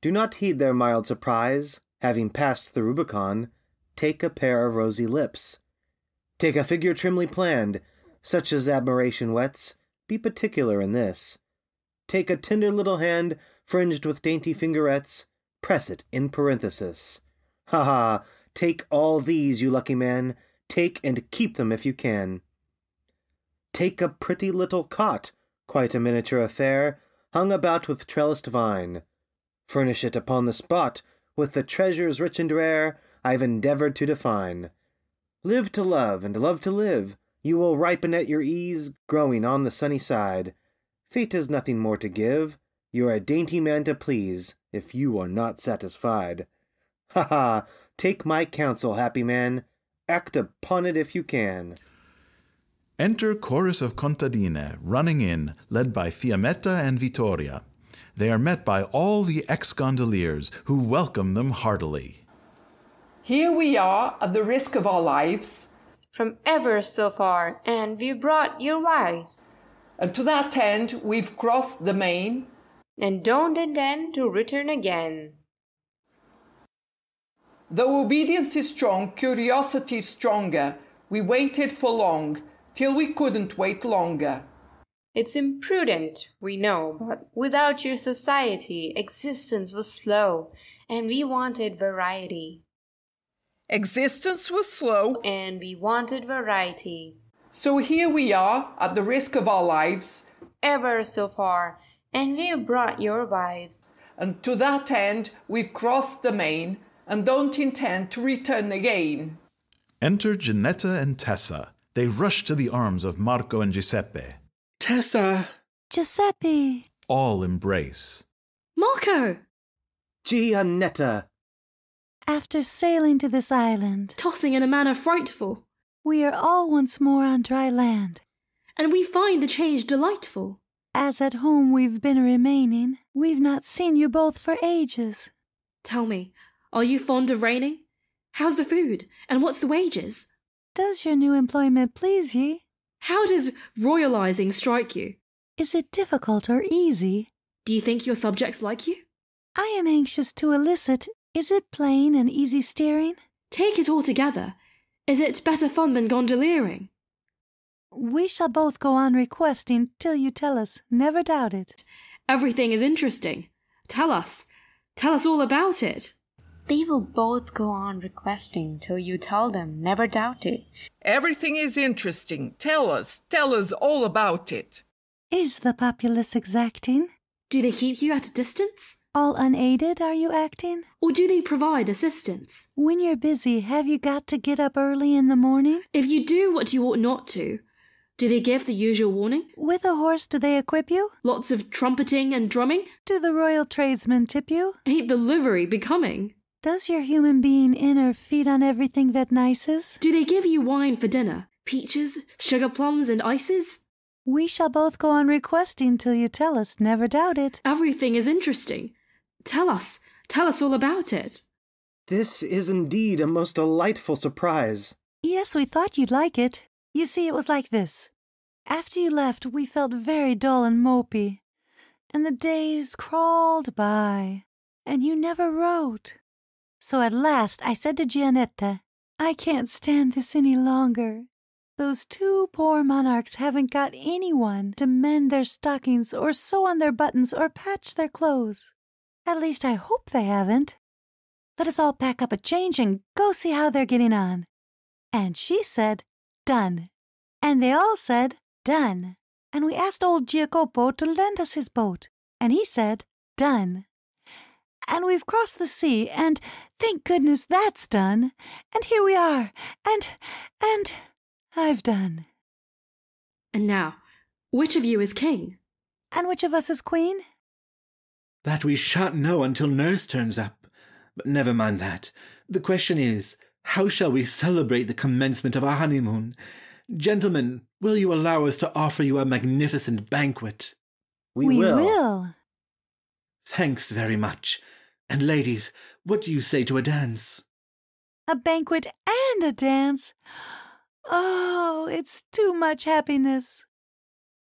Do not heed their mild surprise, having passed the Rubicon. Take a pair of rosy lips. Take a figure trimly planned, such as admiration whets, be particular in this. Take a tender little hand, fringed with dainty fingerets, press it in parenthesis. Ha ha, take all these, you lucky man, take and keep them if you can. Take a pretty little cot, quite a miniature affair, hung about with trellised vine. Furnish it upon the spot, with the treasures rich and rare I've endeavored to define. Live to love and love to live. You will ripen at your ease, growing on the sunny side. Fate has nothing more to give. You're a dainty man to please, if you are not satisfied. Ha ha! Take my counsel, happy man. Act upon it if you can. Enter chorus of contadine, running in, led by Fiametta and Vittoria. They are met by all the ex-gondoliers, who welcome them heartily. Here we are, at the risk of our lives, from ever so far, and we brought your wives. And to that end we've crossed the main, and don't intend to return again. Though obedience is strong, curiosity is stronger. We waited for long, till we couldn't wait longer. It's imprudent, we know, but without your society, existence was slow, and we wanted variety. Existence was slow, and we wanted variety. So here we are, at the risk of our lives, ever so far, and we brought your wives. And to that end we've crossed the main, and don't intend to return again. Enter Gianetta and Tessa. They rush to the arms of Marco and Giuseppe. Tessa! Giuseppe! All embrace. Marco! Gianetta! After sailing to this island, tossing in a manner frightful, we are all once more on dry land, and we find the change delightful. As at home we've been remaining, we've not seen you both for ages. Tell me, are you fond of reigning? How's the food, and what's the wages? Does your new employment please ye? How does royalizing strike you? Is it difficult or easy? Do you think your subjects like you? I am anxious to elicit. Is it plain and easy steering? Take it all together. Is it better fun than gondoliering? We shall both go on requesting till you tell us, never doubt it. Everything is interesting. Tell us all about it. They will both go on requesting till you tell them, never doubt it. Everything is interesting. Tell us all about it. Is the populace exacting? Do they keep you at a distance? All unaided are you acting? Or do they provide assistance? When you're busy, have you got to get up early in the morning? If you do what you ought not to, do they give the usual warning? With a horse do they equip you? Lots of trumpeting and drumming? Do the royal tradesmen tip you? Ain't the livery becoming? Does your human being inner feed on everything that nice is? Do they give you wine for dinner? Peaches, sugar plums, and ices? We shall both go on requesting till you tell us, never doubt it. Everything is interesting. Tell us all about it. This is indeed a most delightful surprise. Yes, we thought you'd like it. You see, it was like this. After you left, we felt very dull and mopey, and the days crawled by, and you never wrote. So at last I said to Gianetta, I can't stand this any longer. Those two poor monarchs haven't got anyone to mend their stockings or sew on their buttons or patch their clothes. At least I hope they haven't. Let us all pack up a change and go see how they're getting on. And she said, done. And they all said, done. And we asked old Giacopo to lend us his boat. And he said, done. And we've crossed the sea, and thank goodness that's done. And here we are, and I've done. And now, which of you is king? And which of us is queen? That we shan't know until nurse turns up. But never mind that. The question is, how shall we celebrate the commencement of our honeymoon? Gentlemen, will you allow us to offer you a magnificent banquet? We will. Thanks very much. And ladies, what do you say to a dance? A banquet and a dance? Oh, it's too much happiness.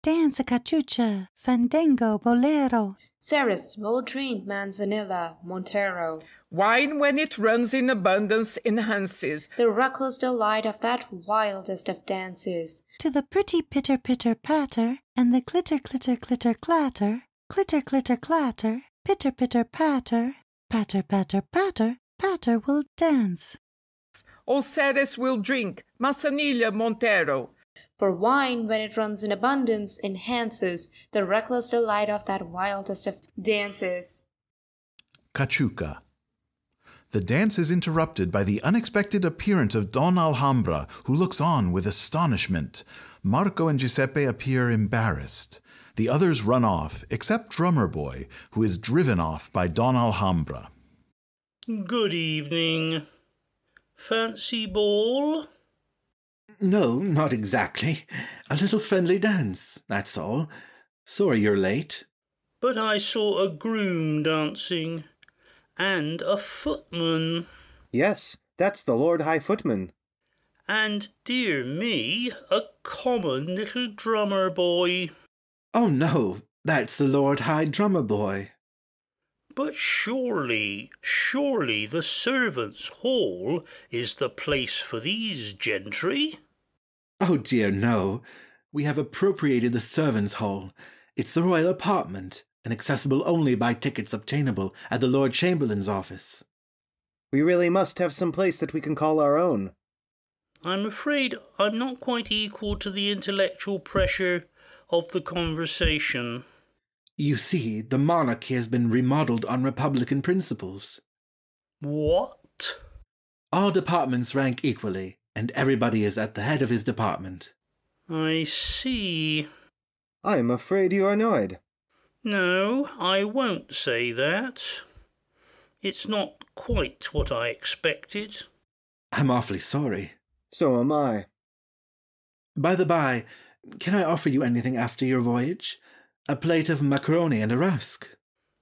Dance a cachucha, fandango, bolero. Ceres, well-trained Manzanilla, Montero. Wine, when it runs in abundance, enhances the reckless delight of that wildest of dances. To the pretty pitter-pitter-patter, and the glitter-glitter-glitter-clatter, glitter-glitter-clatter, pitter-pitter-patter, patter-patter-patter-patter will dance. All Ceres will drink, Manzanilla, Montero. For wine, when it runs in abundance, enhances the reckless delight of that wildest of dances. Cachucha. The dance is interrupted by the unexpected appearance of Don Alhambra, who looks on with astonishment. Marco and Giuseppe appear embarrassed. The others run off, except Drummer Boy, who is driven off by Don Alhambra. Good evening. Fancy ball? "'No, not exactly. A little friendly dance, that's all. Sorry you're late.' "'But I saw a groom dancing, and a footman.' "'Yes, that's the Lord High Footman.' "'And, dear me, a common little drummer boy.' "'Oh, no, that's the Lord High Drummer Boy.' "'But surely the servants' hall is the place for these gentry?' "'Oh, dear, no. We have appropriated the servants' hall. It's the royal apartment, and accessible only by tickets obtainable at the Lord Chamberlain's office.' "'We really must have some place that we can call our own.' "'I'm afraid I'm not quite equal to the intellectual pressure of the conversation.' You see, the monarchy has been remodeled on republican principles. What? All departments rank equally, and everybody is at the head of his department. I see. I'm afraid you're annoyed. No, I won't say that. It's not quite what I expected. I'm awfully sorry. So am I. By the by, can I offer you anything after your voyage? A plate of macaroni and a rusk.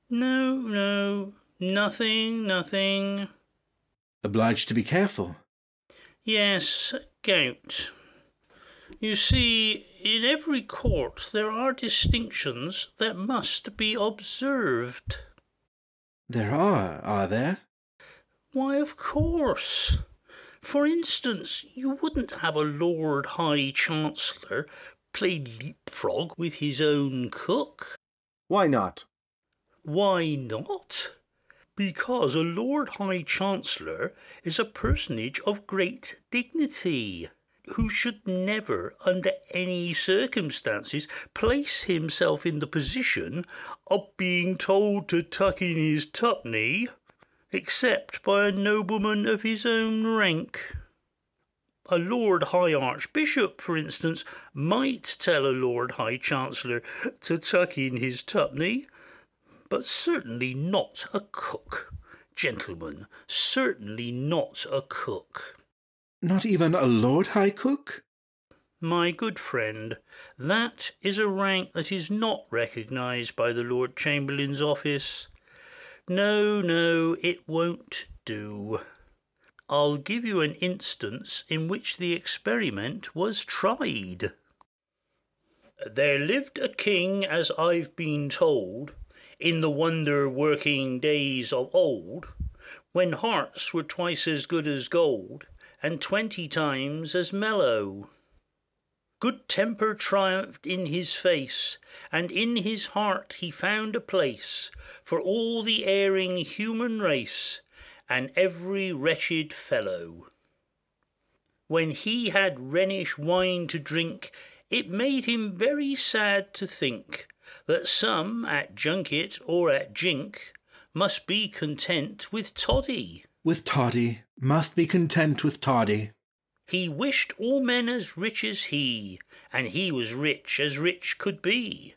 No, nothing. Obliged to be careful. Yes, count. You see, in every court there are distinctions that must be observed. There are there? Why, of course. For instance, you wouldn't have a Lord High Chancellor played leapfrog with his own cook. Why not? Why not? Because a Lord High Chancellor is a personage of great dignity, who should never, under any circumstances, place himself in the position of being told to tuck in his tuppenny, except by a nobleman of his own rank. A Lord High Archbishop, for instance, might tell a Lord High Chancellor to tuck in his tuppenny, but certainly not a cook. Gentlemen, certainly not a cook. Not even a Lord High Cook? My good friend, that is a rank that is not recognised by the Lord Chamberlain's office. No, it won't do. I'll give you an instance in which the experiment was tried. There lived a king, as I've been told, in the wonder-working days of old, when hearts were twice as good as gold, and 20 times as mellow. Good temper triumphed in his face, and in his heart he found a place for all the erring human race, and every wretched fellow. When he had Rhenish wine to drink, it made him very sad to think that some at junket or at jink must be content with toddy. He wished all men as rich as he, and he was rich as rich could be.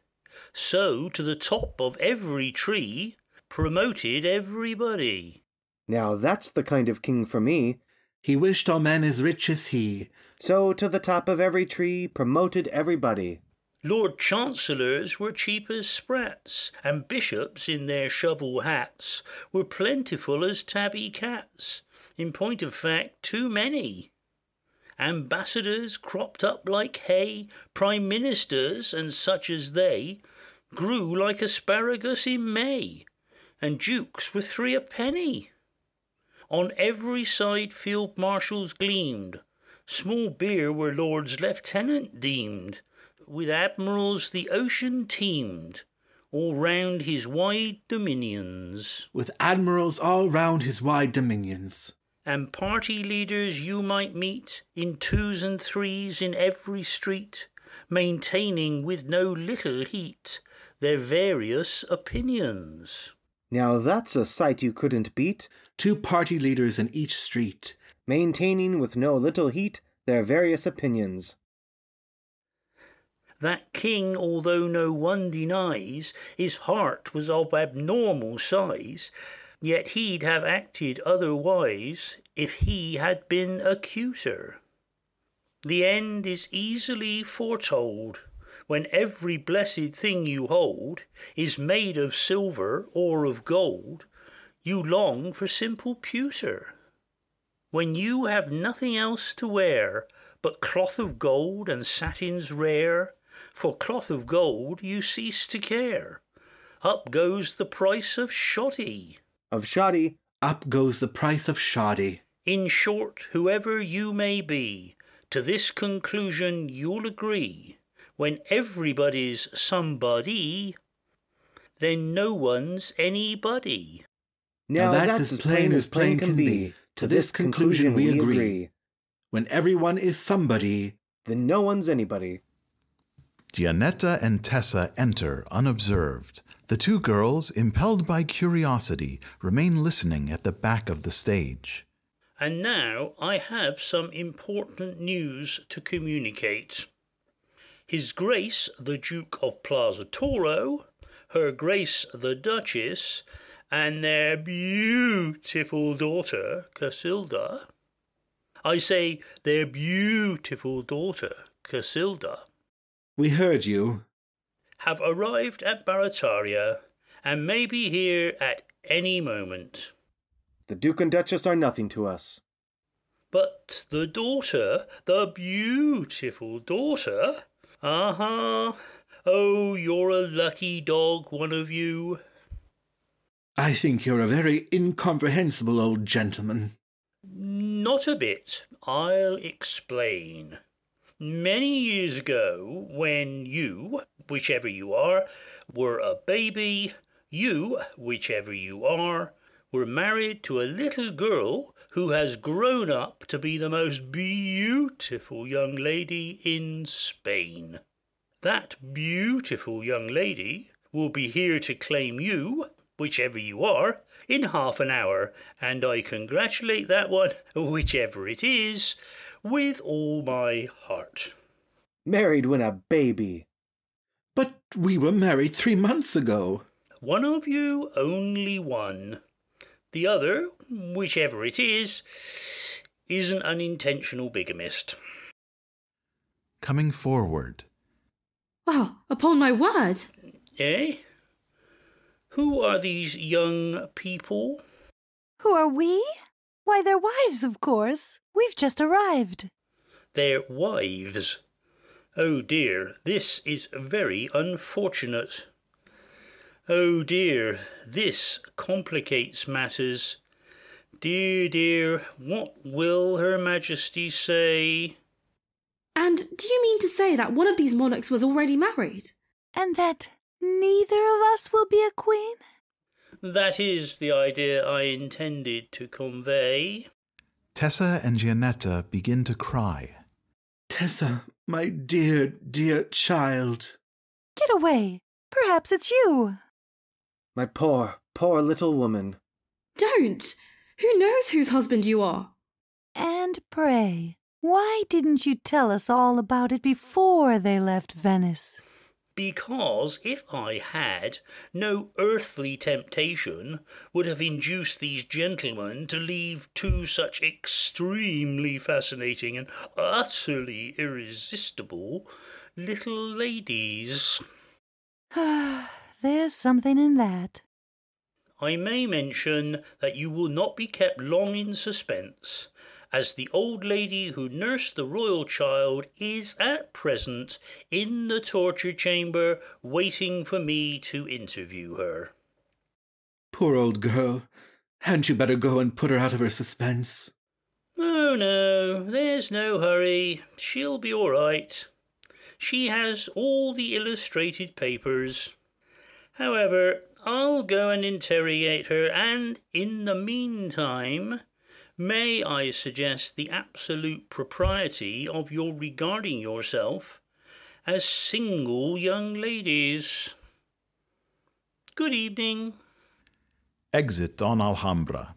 So to the top of every tree promoted everybody. Now that's the kind of king for me. He wished all men as rich as he. So to the top of every tree promoted everybody. Lord Chancellors were cheap as sprats, and bishops in their shovel hats were plentiful as tabby cats, in point of fact too many. Ambassadors cropped up like hay, prime ministers and such as they grew like asparagus in May, and dukes were 3d. On every side field marshals gleamed, small beer were lords lieutenant deemed, with admirals the ocean teemed, all round his wide dominions. And party leaders you might meet in 2s and 3s in every street, maintaining with no little heat their various opinions. Now that's a sight you couldn't beat. 2 party leaders in each street, maintaining with no little heat their various opinions. That king, although no one denies his heart was of abnormal size, yet he'd have acted otherwise if he had been acuter. The end is easily foretold, when every blessed thing you hold is made of silver or of gold. You long for simple pewter, when you have nothing else to wear but cloth of gold and satins rare. For cloth of gold you cease to care. Up goes the price of shoddy. Of shoddy, up goes the price of shoddy. In short, whoever you may be, to this conclusion you'll agree. When everybody's somebody, then no one's anybody. Now that's as plain as plain can be. To this conclusion we agree. When everyone is somebody, then no one's anybody. Gianetta and Tessa enter unobserved. The two girls, impelled by curiosity, remain listening at the back of the stage. And now I have some important news to communicate. His Grace the Duke of Plaza Toro, Her Grace the Duchess, and their beautiful daughter, Casilda. I say, their beautiful daughter, Casilda. We heard you. Have arrived at Barataria, and may be here at any moment. The Duke and Duchess are nothing to us. But the daughter, the beautiful daughter... Uh-huh. Oh, you're a lucky dog, one of you. I think you're a very incomprehensible old gentleman. Not a bit. I'll explain. Many years ago, when you, whichever you are, were a baby, you, whichever you are, were married to a little girl who has grown up to be the most beautiful young lady in Spain. That beautiful young lady will be here to claim you, whichever you are, in half an hour, and I congratulate that one, whichever it is, with all my heart. Married when a baby. But we were married 3 months ago. One of you, only one. The other, whichever it is an unintentional bigamist. Coming forward. Well, upon my word. Eh? Who are these young people? Who are we? Why, their wives, of course. We've just arrived. Their wives? Oh, dear, this is very unfortunate. Oh, dear, this complicates matters. Dear, dear, what will Her Majesty say? And do you mean to say that one of these monarchs was already married? And that neither of us will be a queen? That is the idea I intended to convey. Tessa and Gianetta begin to cry. Tessa, my dear, dear child. Get away. Perhaps it's you. My poor, poor little woman. Don't! Who knows whose husband you are? And pray, why didn't you tell us all about it before they left Venice? Because if I had, no earthly temptation would have induced these gentlemen to leave two such extremely fascinating and utterly irresistible little ladies. There's something in that. I may mention that you will not be kept long in suspense, as the old lady who nursed the royal child is at present in the torture chamber waiting for me to interview her. Poor old girl. Hadn't you better go and put her out of her suspense? Oh, no, there's no hurry. She'll be all right. She has all the illustrated papers. However, I'll go and interrogate her, and in the meantime, may I suggest the absolute propriety of your regarding yourself as single young ladies. Good evening. Exit Don Alhambra.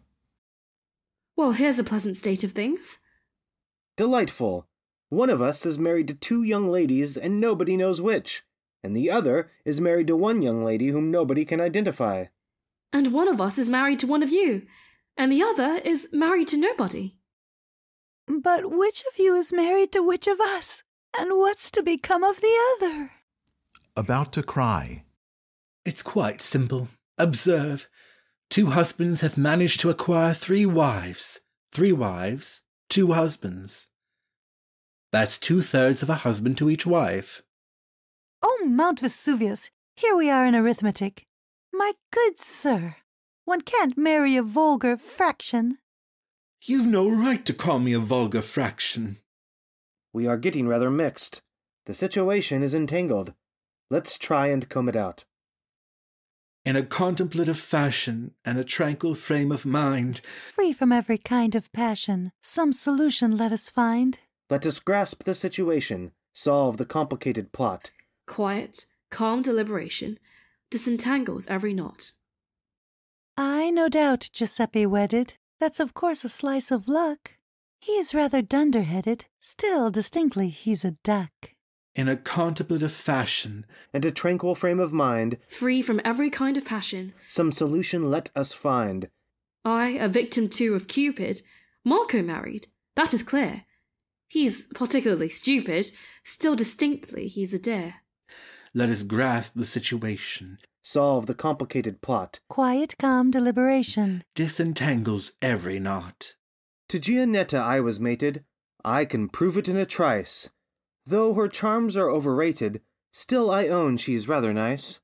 Well, here's a pleasant state of things. Delightful. One of us is married to two young ladies, and nobody knows which, and the other is married to one young lady whom nobody can identify. And one of us is married to one of you, and the other is married to nobody. But which of you is married to which of us? And what's to become of the other? About to cry. It's quite simple. Observe. Two husbands have managed to acquire three wives. Three wives, two husbands. That's 2/3 of a husband to each wife. Oh, Mount Vesuvius, here we are in arithmetic. My good sir, one can't marry a vulgar fraction. You've no right to call me a vulgar fraction. We are getting rather mixed. The situation is entangled. Let's try and comb it out. In a contemplative fashion and a tranquil frame of mind, free from every kind of passion, some solution let us find. Let us grasp the situation, solve the complicated plot. Quiet, calm deliberation disentangles every knot. I no doubt Giuseppe wedded. That's of course a slice of luck. He is rather dunder-headed, still distinctly he's a duck. In a contemplative fashion, and a tranquil frame of mind, free from every kind of passion, some solution let us find. I, a victim too of Cupid, Marco married, that is clear. He's particularly stupid, still distinctly he's a dear. Let us grasp the situation. Solve the complicated plot. Quiet, calm deliberation disentangles every knot. To Gianetta I was mated. I can prove it in a trice. Though her charms are overrated, still I own she's rather nice.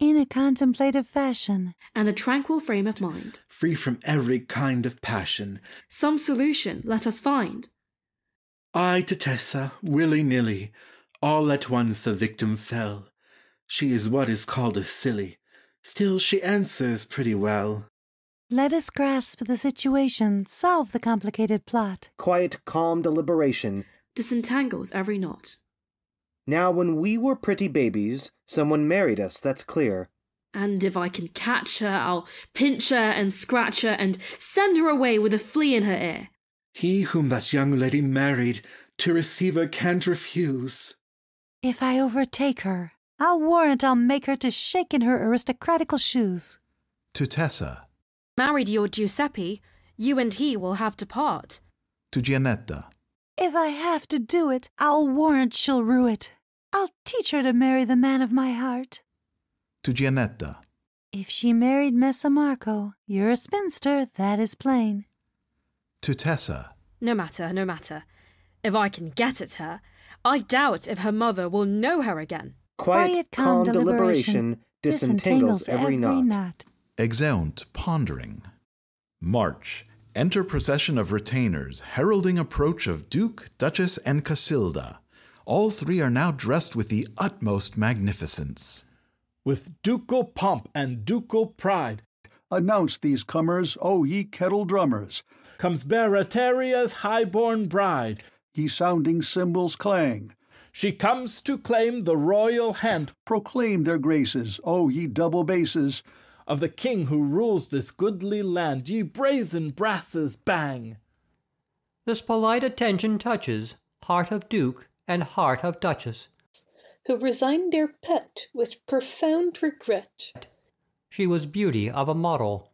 In a contemplative fashion and a tranquil frame of mind, free from every kind of passion, some solution let us find. I to Tessa, willy-nilly, all at once a victim fell. She is what is called a silly. Still she answers pretty well. Let us grasp the situation, solve the complicated plot. Quiet, calm deliberation disentangles every knot. Now when we were pretty babies, someone married us, that's clear. And if I can catch her, I'll pinch her and scratch her and send her away with a flea in her ear. He whom that young lady married, to receive her can't refuse. If I overtake her, I'll warrant I'll make her to shake in her aristocratical shoes. To Tessa. Married your Giuseppe, you and he will have to part. To Gianetta. If I have to do it, I'll warrant she'll rue it. I'll teach her to marry the man of my heart. To Gianetta. If she married Messer Marco, you're a spinster, that is plain. To Tessa. No matter, no matter. If I can get at her, I doubt if her mother will know her again. Quiet, calm deliberation disentangles every knot. Exeunt, pondering. March. Enter procession of retainers, heralding approach of Duke, Duchess, and Casilda. All three are now dressed with the utmost magnificence. With ducal pomp and ducal pride, announce these comers, O ye kettle drummers. Comes Barataria's high-born bride. Ye sounding cymbals clang. She comes to claim the royal hand. Proclaim their graces, O ye double basses, of the king who rules this goodly land. Ye brazen brasses, bang! This polite attention touches heart of duke and heart of duchess, who resigned their pet with profound regret. She was beauty of a model,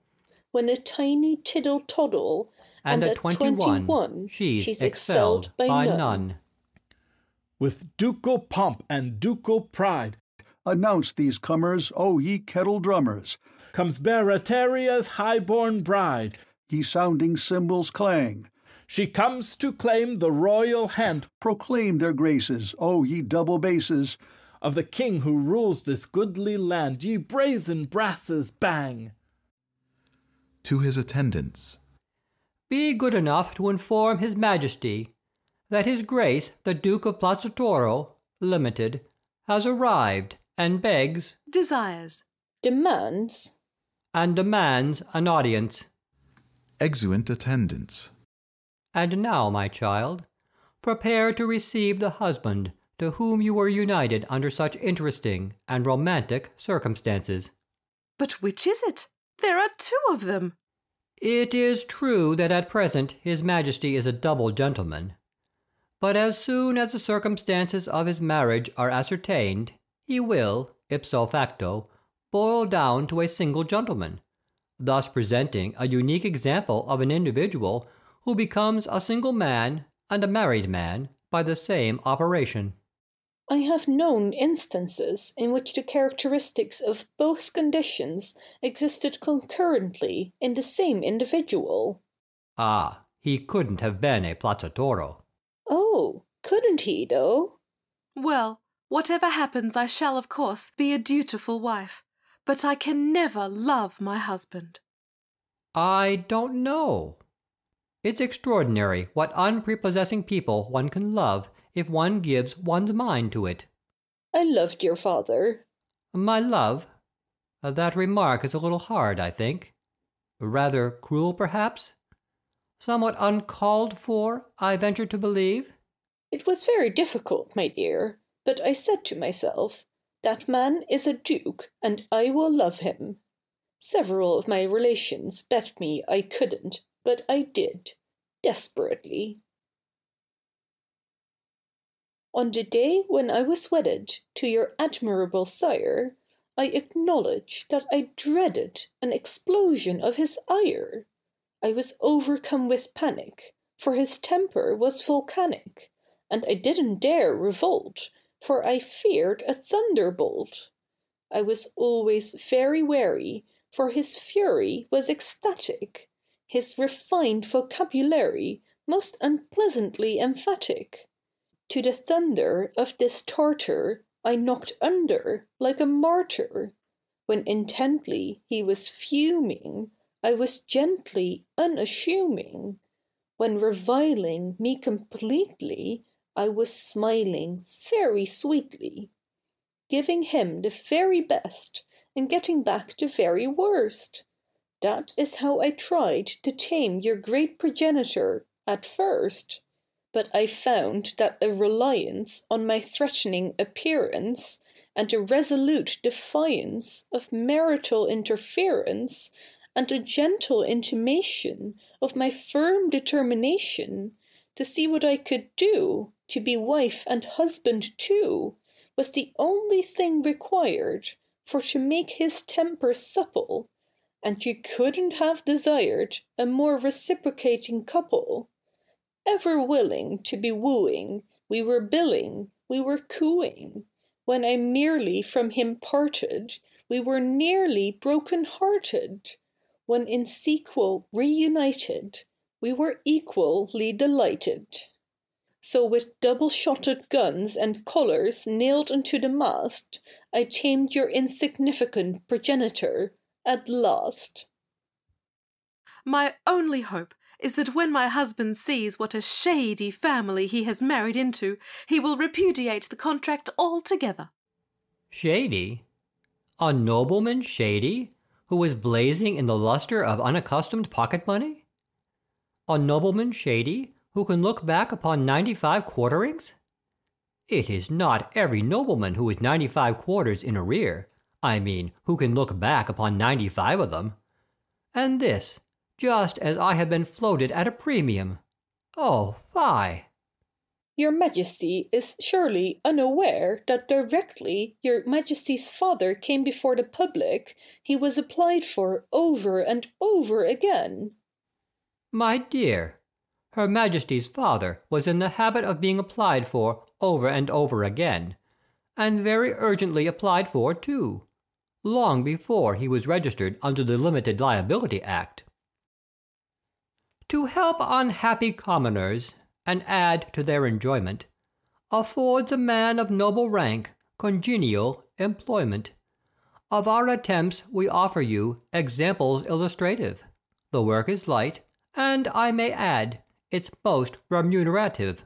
when a tiny tittle-toddle, and at 21 she's excelled by none. With ducal pomp and ducal pride, announce these comers, O ye kettle drummers. Comes Barataria's high-born bride. Ye sounding cymbals clang. She comes to claim the royal hand. Proclaim their graces, O ye double basses, of the king who rules this goodly land. Ye brazen brasses, bang! To his attendants. Be good enough to inform his majesty that his grace the Duke of Plaza Toro, limited, has arrived, and begs, desires, demands, and demands an audience. Exeunt attendants. And now, my child, prepare to receive the husband to whom you were united under such interesting and romantic circumstances. But which is it? There are two of them. It is true that at present his majesty is a double gentleman. But as soon as the circumstances of his marriage are ascertained, he will, ipso facto, boil down to a single gentleman, thus presenting a unique example of an individual who becomes a single man and a married man by the same operation. I have known instances in which the characteristics of both conditions existed concurrently in the same individual. Ah, he couldn't have been a Plaza Toro. Oh, couldn't he, though? Well, whatever happens, I shall, of course, be a dutiful wife, but I can never love my husband. I don't know. It's extraordinary what unprepossessing people one can love if one gives one's mind to it. I loved your father. My love? That remark is a little hard, I think. Rather cruel, perhaps? Somewhat uncalled for, I venture to believe. It was very difficult, my dear, but I said to myself, that man is a duke, and I will love him. Several of my relations bet me I couldn't, but I did, desperately. On the day when I was wedded to your admirable sire, I acknowledge that I dreaded an explosion of his ire. I was overcome with panic, for his temper was volcanic, and I didn't dare revolt, for I feared a thunderbolt. I was always very wary, for his fury was ecstatic, his refined vocabulary most unpleasantly emphatic. To the thunder of this Tartar I knocked under like a martyr. When intently he was fuming, I was gently unassuming. When reviling me completely, I was smiling very sweetly, giving him the very best and getting back the very worst. That is how I tried to tame your great progenitor at first. But I found that a reliance on my threatening appearance and a resolute defiance of marital interference and a gentle intimation of my firm determination to see what I could do, to be wife and husband too, was the only thing required for to make his temper supple, and you couldn't have desired a more reciprocating couple. Ever willing to be wooing, we were billing, we were cooing. When I merely from him parted, we were nearly broken-hearted. When in sequel reunited, we were equally delighted. So with double-shotted guns and collars nailed unto the mast, I tamed your insignificant progenitor at last. My only hope is that when my husband sees what a shady family he has married into, he will repudiate the contract altogether. Shady? A nobleman shady, who is blazing in the lustre of unaccustomed pocket money? A nobleman shady, who can look back upon 95 quarterings? It is not every nobleman who is 95 quarters in arrear, I mean, who can look back upon 95 of them. And this, just as I have been floated at a premium. Oh, fie! Your Majesty is surely unaware that directly your Majesty's father came before the public, he was applied for over and over again. My dear, Her Majesty's father was in the habit of being applied for over and over again, and very urgently applied for too, long before he was registered under the Limited Liability Act. To help unhappy commoners, and add to their enjoyment, affords a man of noble rank congenial employment. Of our attempts we offer you examples illustrative. The work is light, and I may add, it's most remunerative.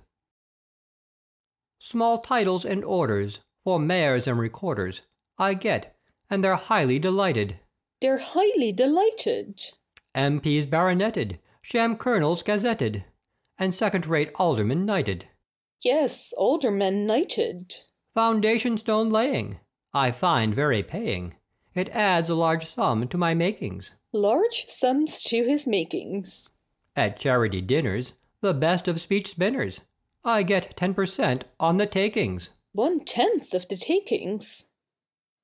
Small titles and orders, for mayors and recorders, I get, and they're highly delighted. They're highly delighted. MPs baroneted, sham colonels gazetted, and second-rate aldermen knighted. Yes, aldermen knighted. Foundation stone laying, I find very paying. It adds a large sum to my makings. Large sums to his makings. At charity dinners, the best of speech spinners, I get 10% on the takings. 1/10 of the takings.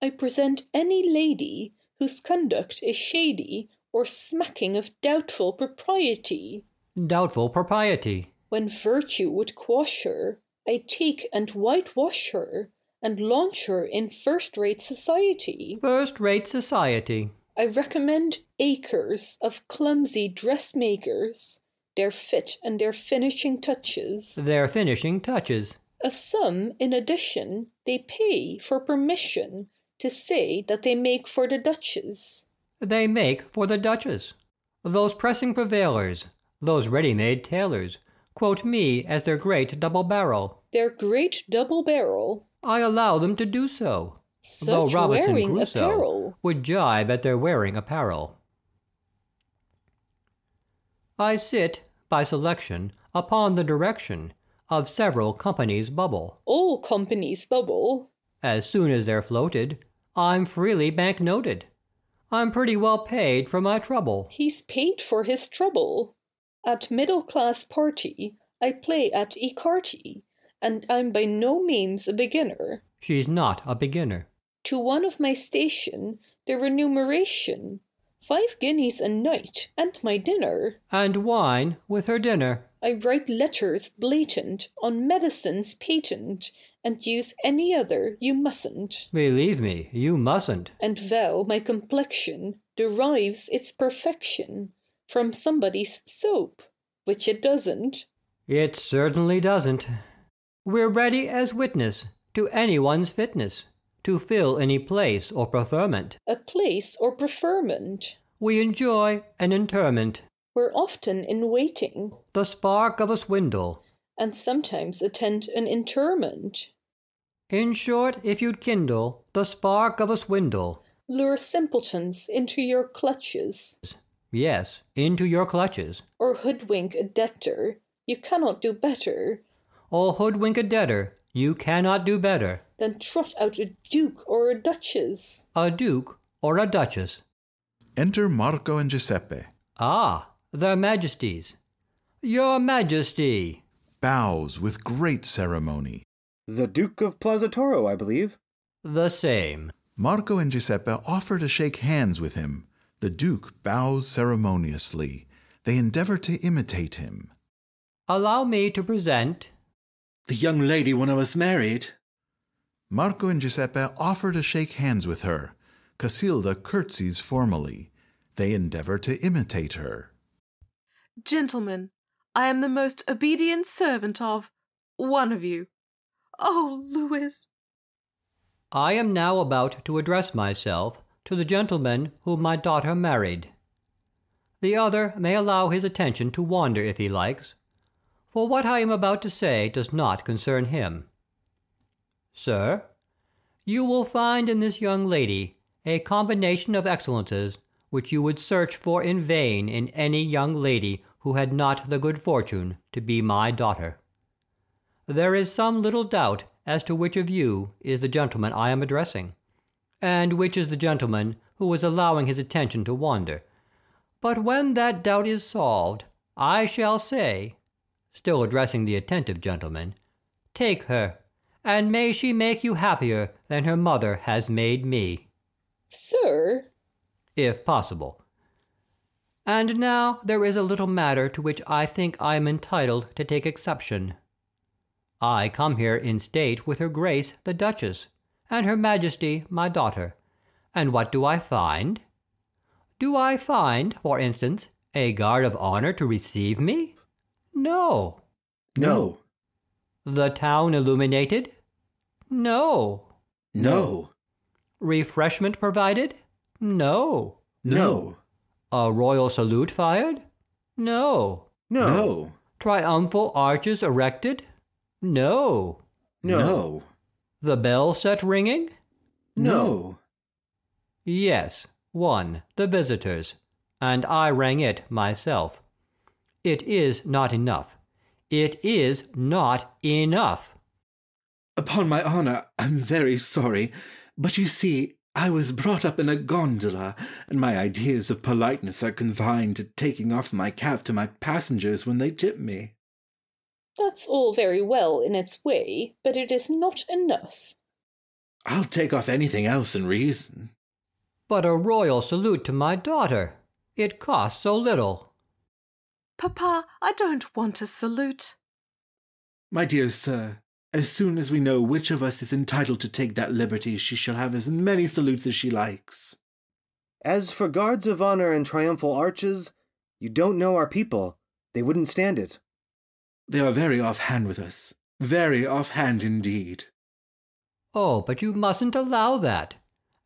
I present any lady whose conduct is shady or smacking of doubtful propriety. doubtful propriety. When virtue would quash her, I take and whitewash her, and launch her in first-rate society. First-rate society. I recommend acres of clumsy dressmakers, their fit and their finishing touches. Their finishing touches. A sum, in addition, they pay for permission to say that they make for the Duchess. They make for the Duchess. Those pressing prevailers, those ready-made tailors, quote me as their great double barrel. Their great double barrel. I allow them to do so. Such though Robinson wearing Crusoe apparel would jibe at their wearing apparel. I sit, by selection, upon the direction of several companies bubble. All companies bubble. As soon as they're floated, I'm freely banknoted. I'm pretty well paid for my trouble. He's paid for his trouble. At middle-class party, I play at écarté, and I'm by no means a beginner. She's not a beginner. To one of my station, the remuneration, 5 guineas a night, and my dinner. And wine with her dinner. I write letters blatant on medicines patent, and use any other you mustn't. Believe me, you mustn't. And vow my complexion derives its perfection from somebody's soap, which it doesn't. It certainly doesn't. We're ready as witness to anyone's fitness, to fill any place or preferment. A place or preferment. We enjoy an interment. We're often in waiting. The spark of a swindle. And sometimes attend an interment. In short, if you'd kindle the spark of a swindle. Lure simpletons into your clutches. Yes, into your clutches. Or hoodwink a debtor. You cannot do better. Or hoodwink a debtor. You cannot do better. Then trot out a duke or a duchess. A duke or a duchess. Enter Marco and Giuseppe. Ah, their majesties. Your majesty. Bows with great ceremony. The Duke of Plaza Toro, I believe. The same. Marco and Giuseppe offer to shake hands with him. The Duke bows ceremoniously. They endeavor to imitate him. Allow me to present the young lady when I was married. Marco and Giuseppe offer to shake hands with her. Casilda curtsies formally. They endeavor to imitate her. Gentlemen, I am the most obedient servant of one of you. Oh, Luiz! I am now about to address myself to the gentleman whom my daughter married. The other may allow his attention to wander if he likes, for what I am about to say does not concern him. Sir, you will find in this young lady a combination of excellences which you would search for in vain in any young lady who had not the good fortune to be my daughter. There is some little doubt as to which of you is the gentleman I am addressing, and which is the gentleman who is allowing his attention to wander. But when that doubt is solved, I shall say, still addressing the attentive gentleman, take her, and may she make you happier than her mother has made me. Sir? If possible. And now there is a little matter to which I think I am entitled to take exception. I come here in state with her Grace the Duchess, and her Majesty my daughter, and what do I find? Do I find, for instance, a guard of honor to receive me? No. No. The town illuminated? No. No. Refreshment provided? No. No. A royal salute fired? No. No. No. Triumphal arches erected? No. No. No. The bell set ringing? No. Yes, one, the visitors, and I rang it myself. It is not enough. It is not enough. Upon my honor, I'm very sorry, but you see, I was brought up in a gondola, and my ideas of politeness are confined to taking off my cap to my passengers when they tip me. That's all very well in its way, but it is not enough. I'll take off anything else in reason. But a royal salute to my daughter. It costs so little. Papa, I don't want a salute. My dear sir, as soon as we know which of us is entitled to take that liberty, she shall have as many salutes as she likes. As for guards of honor and triumphal arches, you don't know our people. They wouldn't stand it. They are very offhand with us. Very offhand indeed. Oh, but you mustn't allow that.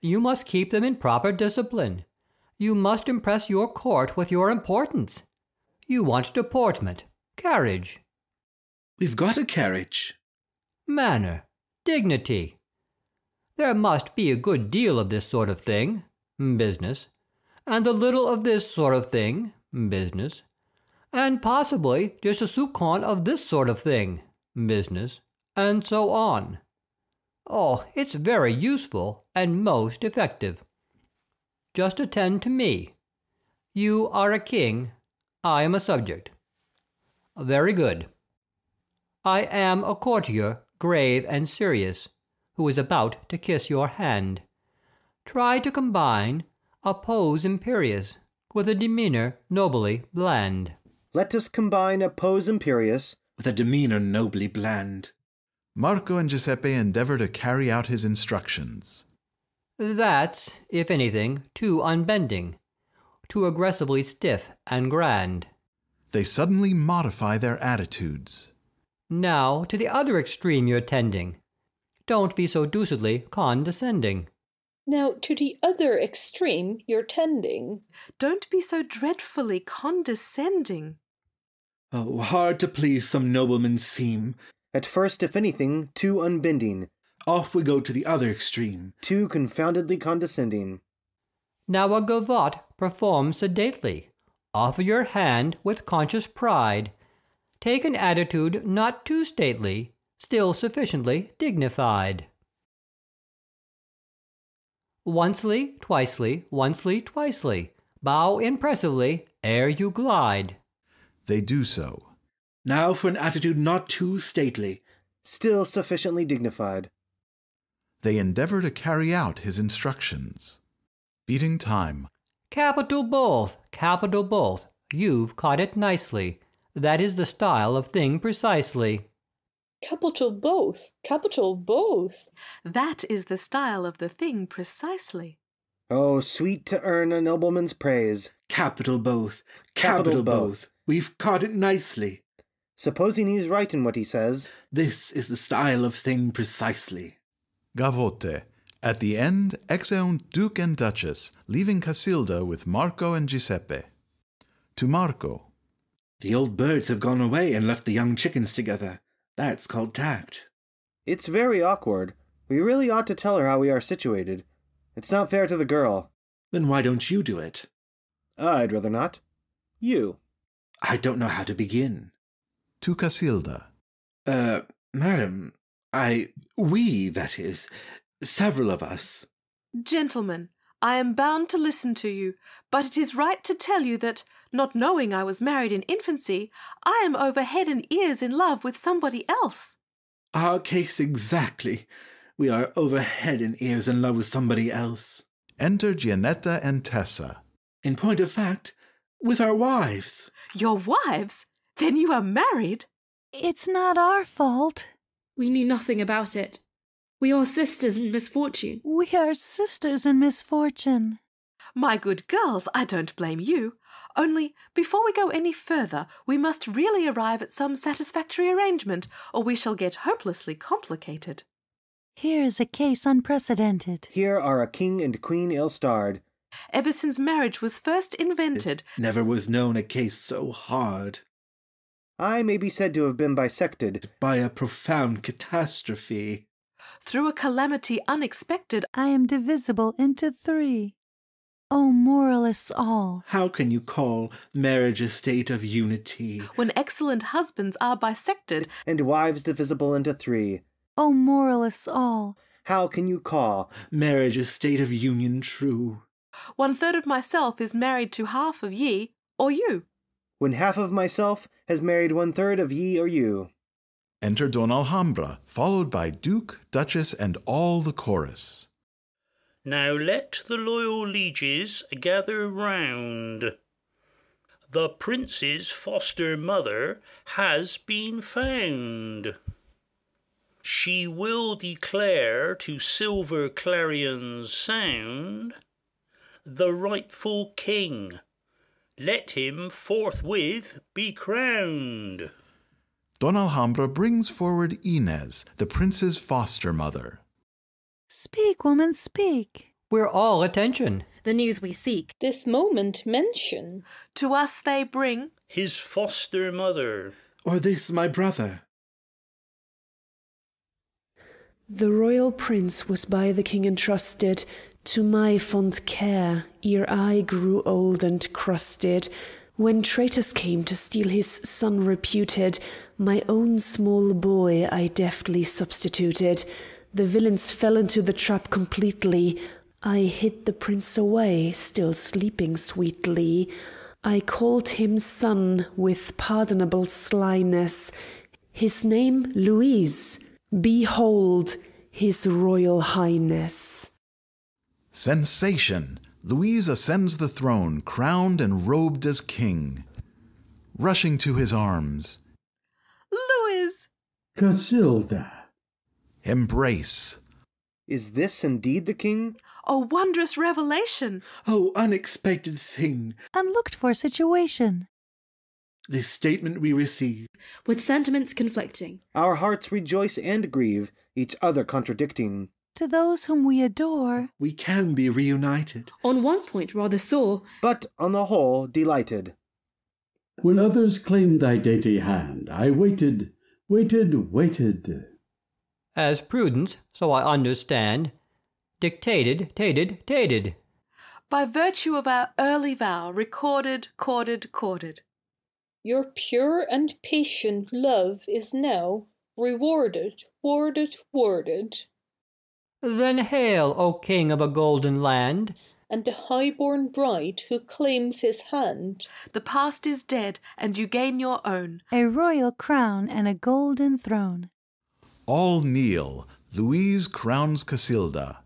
You must keep them in proper discipline. You must impress your court with your importance. You want deportment, carriage. We've got a carriage. Manner, dignity. There must be a good deal of this sort of thing, business, and a little of this sort of thing, business, and possibly just a soupçon of this sort of thing, business, and so on. Oh, it's very useful and most effective. Just attend to me. You are a king, I am a subject. Very good. I am a courtier, grave and serious, who is about to kiss your hand. Try to combine a pose imperious with a demeanor nobly bland. Let us combine a pose imperious with a demeanor nobly bland. Marco and Giuseppe endeavor to carry out his instructions. That's, if anything, too unbending, too aggressively stiff and grand. They suddenly modify their attitudes. Now to the other extreme you're tending. Don't be so deucedly condescending. Now to the other extreme you're tending. Don't be so dreadfully condescending. Oh, hard to please some noblemen seem. At first, if anything, too unbending. Off we go to the other extreme. Too confoundedly condescending. Now a gavotte perform sedately. Offer your hand with conscious pride. Take an attitude not too stately, still sufficiently dignified. Oncely, twicely, oncely, twicely. Bow impressively ere you glide. They do so. Now for an attitude not too stately, still sufficiently dignified. They endeavor to carry out his instructions. Beating time. Capital both, capital both. You've caught it nicely. That is the style of thing precisely. Capital both, capital both. That is the style of the thing precisely. Oh, sweet to earn a nobleman's praise. Capital both, capital both. We've caught it nicely. Supposing he's right in what he says. This is the style of thing precisely. Gavotte. At the end, exeunt Duke and Duchess, leaving Casilda with Marco and Giuseppe. To Marco. The old birds have gone away and left the young chickens together. That's called tact. It's very awkward. We really ought to tell her how we are situated. It's not fair to the girl. Then why don't you do it? I'd rather not. You. I don't know how to begin. To Casilda. Madam, we, that is, several of us. Gentlemen, I am bound to listen to you, but it is right to tell you that, not knowing I was married in infancy, I am over head and ears in love with somebody else. Our case exactly. We are over head and ears in love with somebody else. Enter Gianetta and Tessa. In point of fact, with our wives. Your wives? Then you are married? It's not our fault. We knew nothing about it. We are sisters in misfortune. We are sisters in misfortune. My good girls, I don't blame you. Only, before we go any further, we must really arrive at some satisfactory arrangement, or we shall get hopelessly complicated. Here is a case unprecedented. Here are a king and queen ill-starred. Ever since marriage was first invented... It never was known a case so hard. I may be said to have been bisected by a profound catastrophe. Through a calamity unexpected, I am divisible into three. O moralists all! How can you call marriage a state of unity? When excellent husbands are bisected, and wives divisible into three. O moralists all! How can you call marriage a state of union true? 1/3 of myself is married to half of ye or you. When half of myself has married 1/3 of ye or you. Enter Don Alhambra, followed by Duke, Duchess, and all the chorus. Now let the loyal lieges gather round. the prince's foster mother has been found. She will declare to silver clarions sound the rightful king. Let him forthwith be crowned. Don Alhambra brings forward Inez, the prince's foster mother. Speak, woman, speak. We're all attention. The news we seek, this moment mention. To us they bring his foster mother, or this my brother. The royal prince was by the king entrusted to my fond care, ere I grew old and crusted. When traitors came to steal his son reputed, my own small boy I deftly substituted. The villains fell into the trap completely. I hid the prince away, still sleeping sweetly. I called him son with pardonable slyness. His name Luiz. Behold his royal highness. Sensation! Luiz ascends the throne, crowned and robed as king. Rushing to his arms. Luiz! Casilda! Embrace. Is this indeed the king? A wondrous revelation! Oh, unexpected thing! Unlooked-for situation! This statement we receive, with sentiments conflicting. Our hearts rejoice and grieve, each other contradicting. To those whom we adore, we can be reunited. On one point rather sore, but on the whole delighted. When others claimed thy dainty hand, I waited, waited, waited. As prudence, so I understand, dictated, tated, tated. By virtue of our early vow, recorded, corded, corded. Your pure and patient love is now rewarded, warded, warded. Then hail, O king of a golden land, and the high-born bride who claims his hand. The past is dead, and you gain your own. A royal crown and a golden throne. All kneel. Luiz crowns Casilda.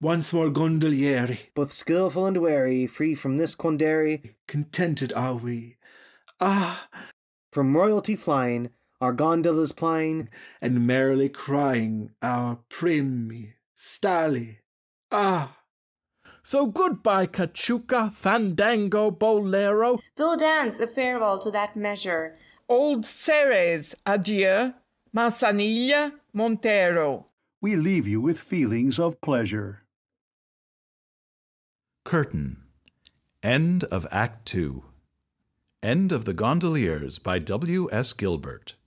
Once more gondolieri, both skillful and wary, free from this quandary, contented are we. Ah! From royalty flying, our gondolas plying, and merrily crying our primi, stali. Ah! So goodbye, Cachucha, Fandango, Bolero. We'll dance a farewell to that measure. Old Ceres, adieu. Manzanilla, Montero. We leave you with feelings of pleasure. Curtain. End of Act 2. End of The Gondoliers by W. S. Gilbert.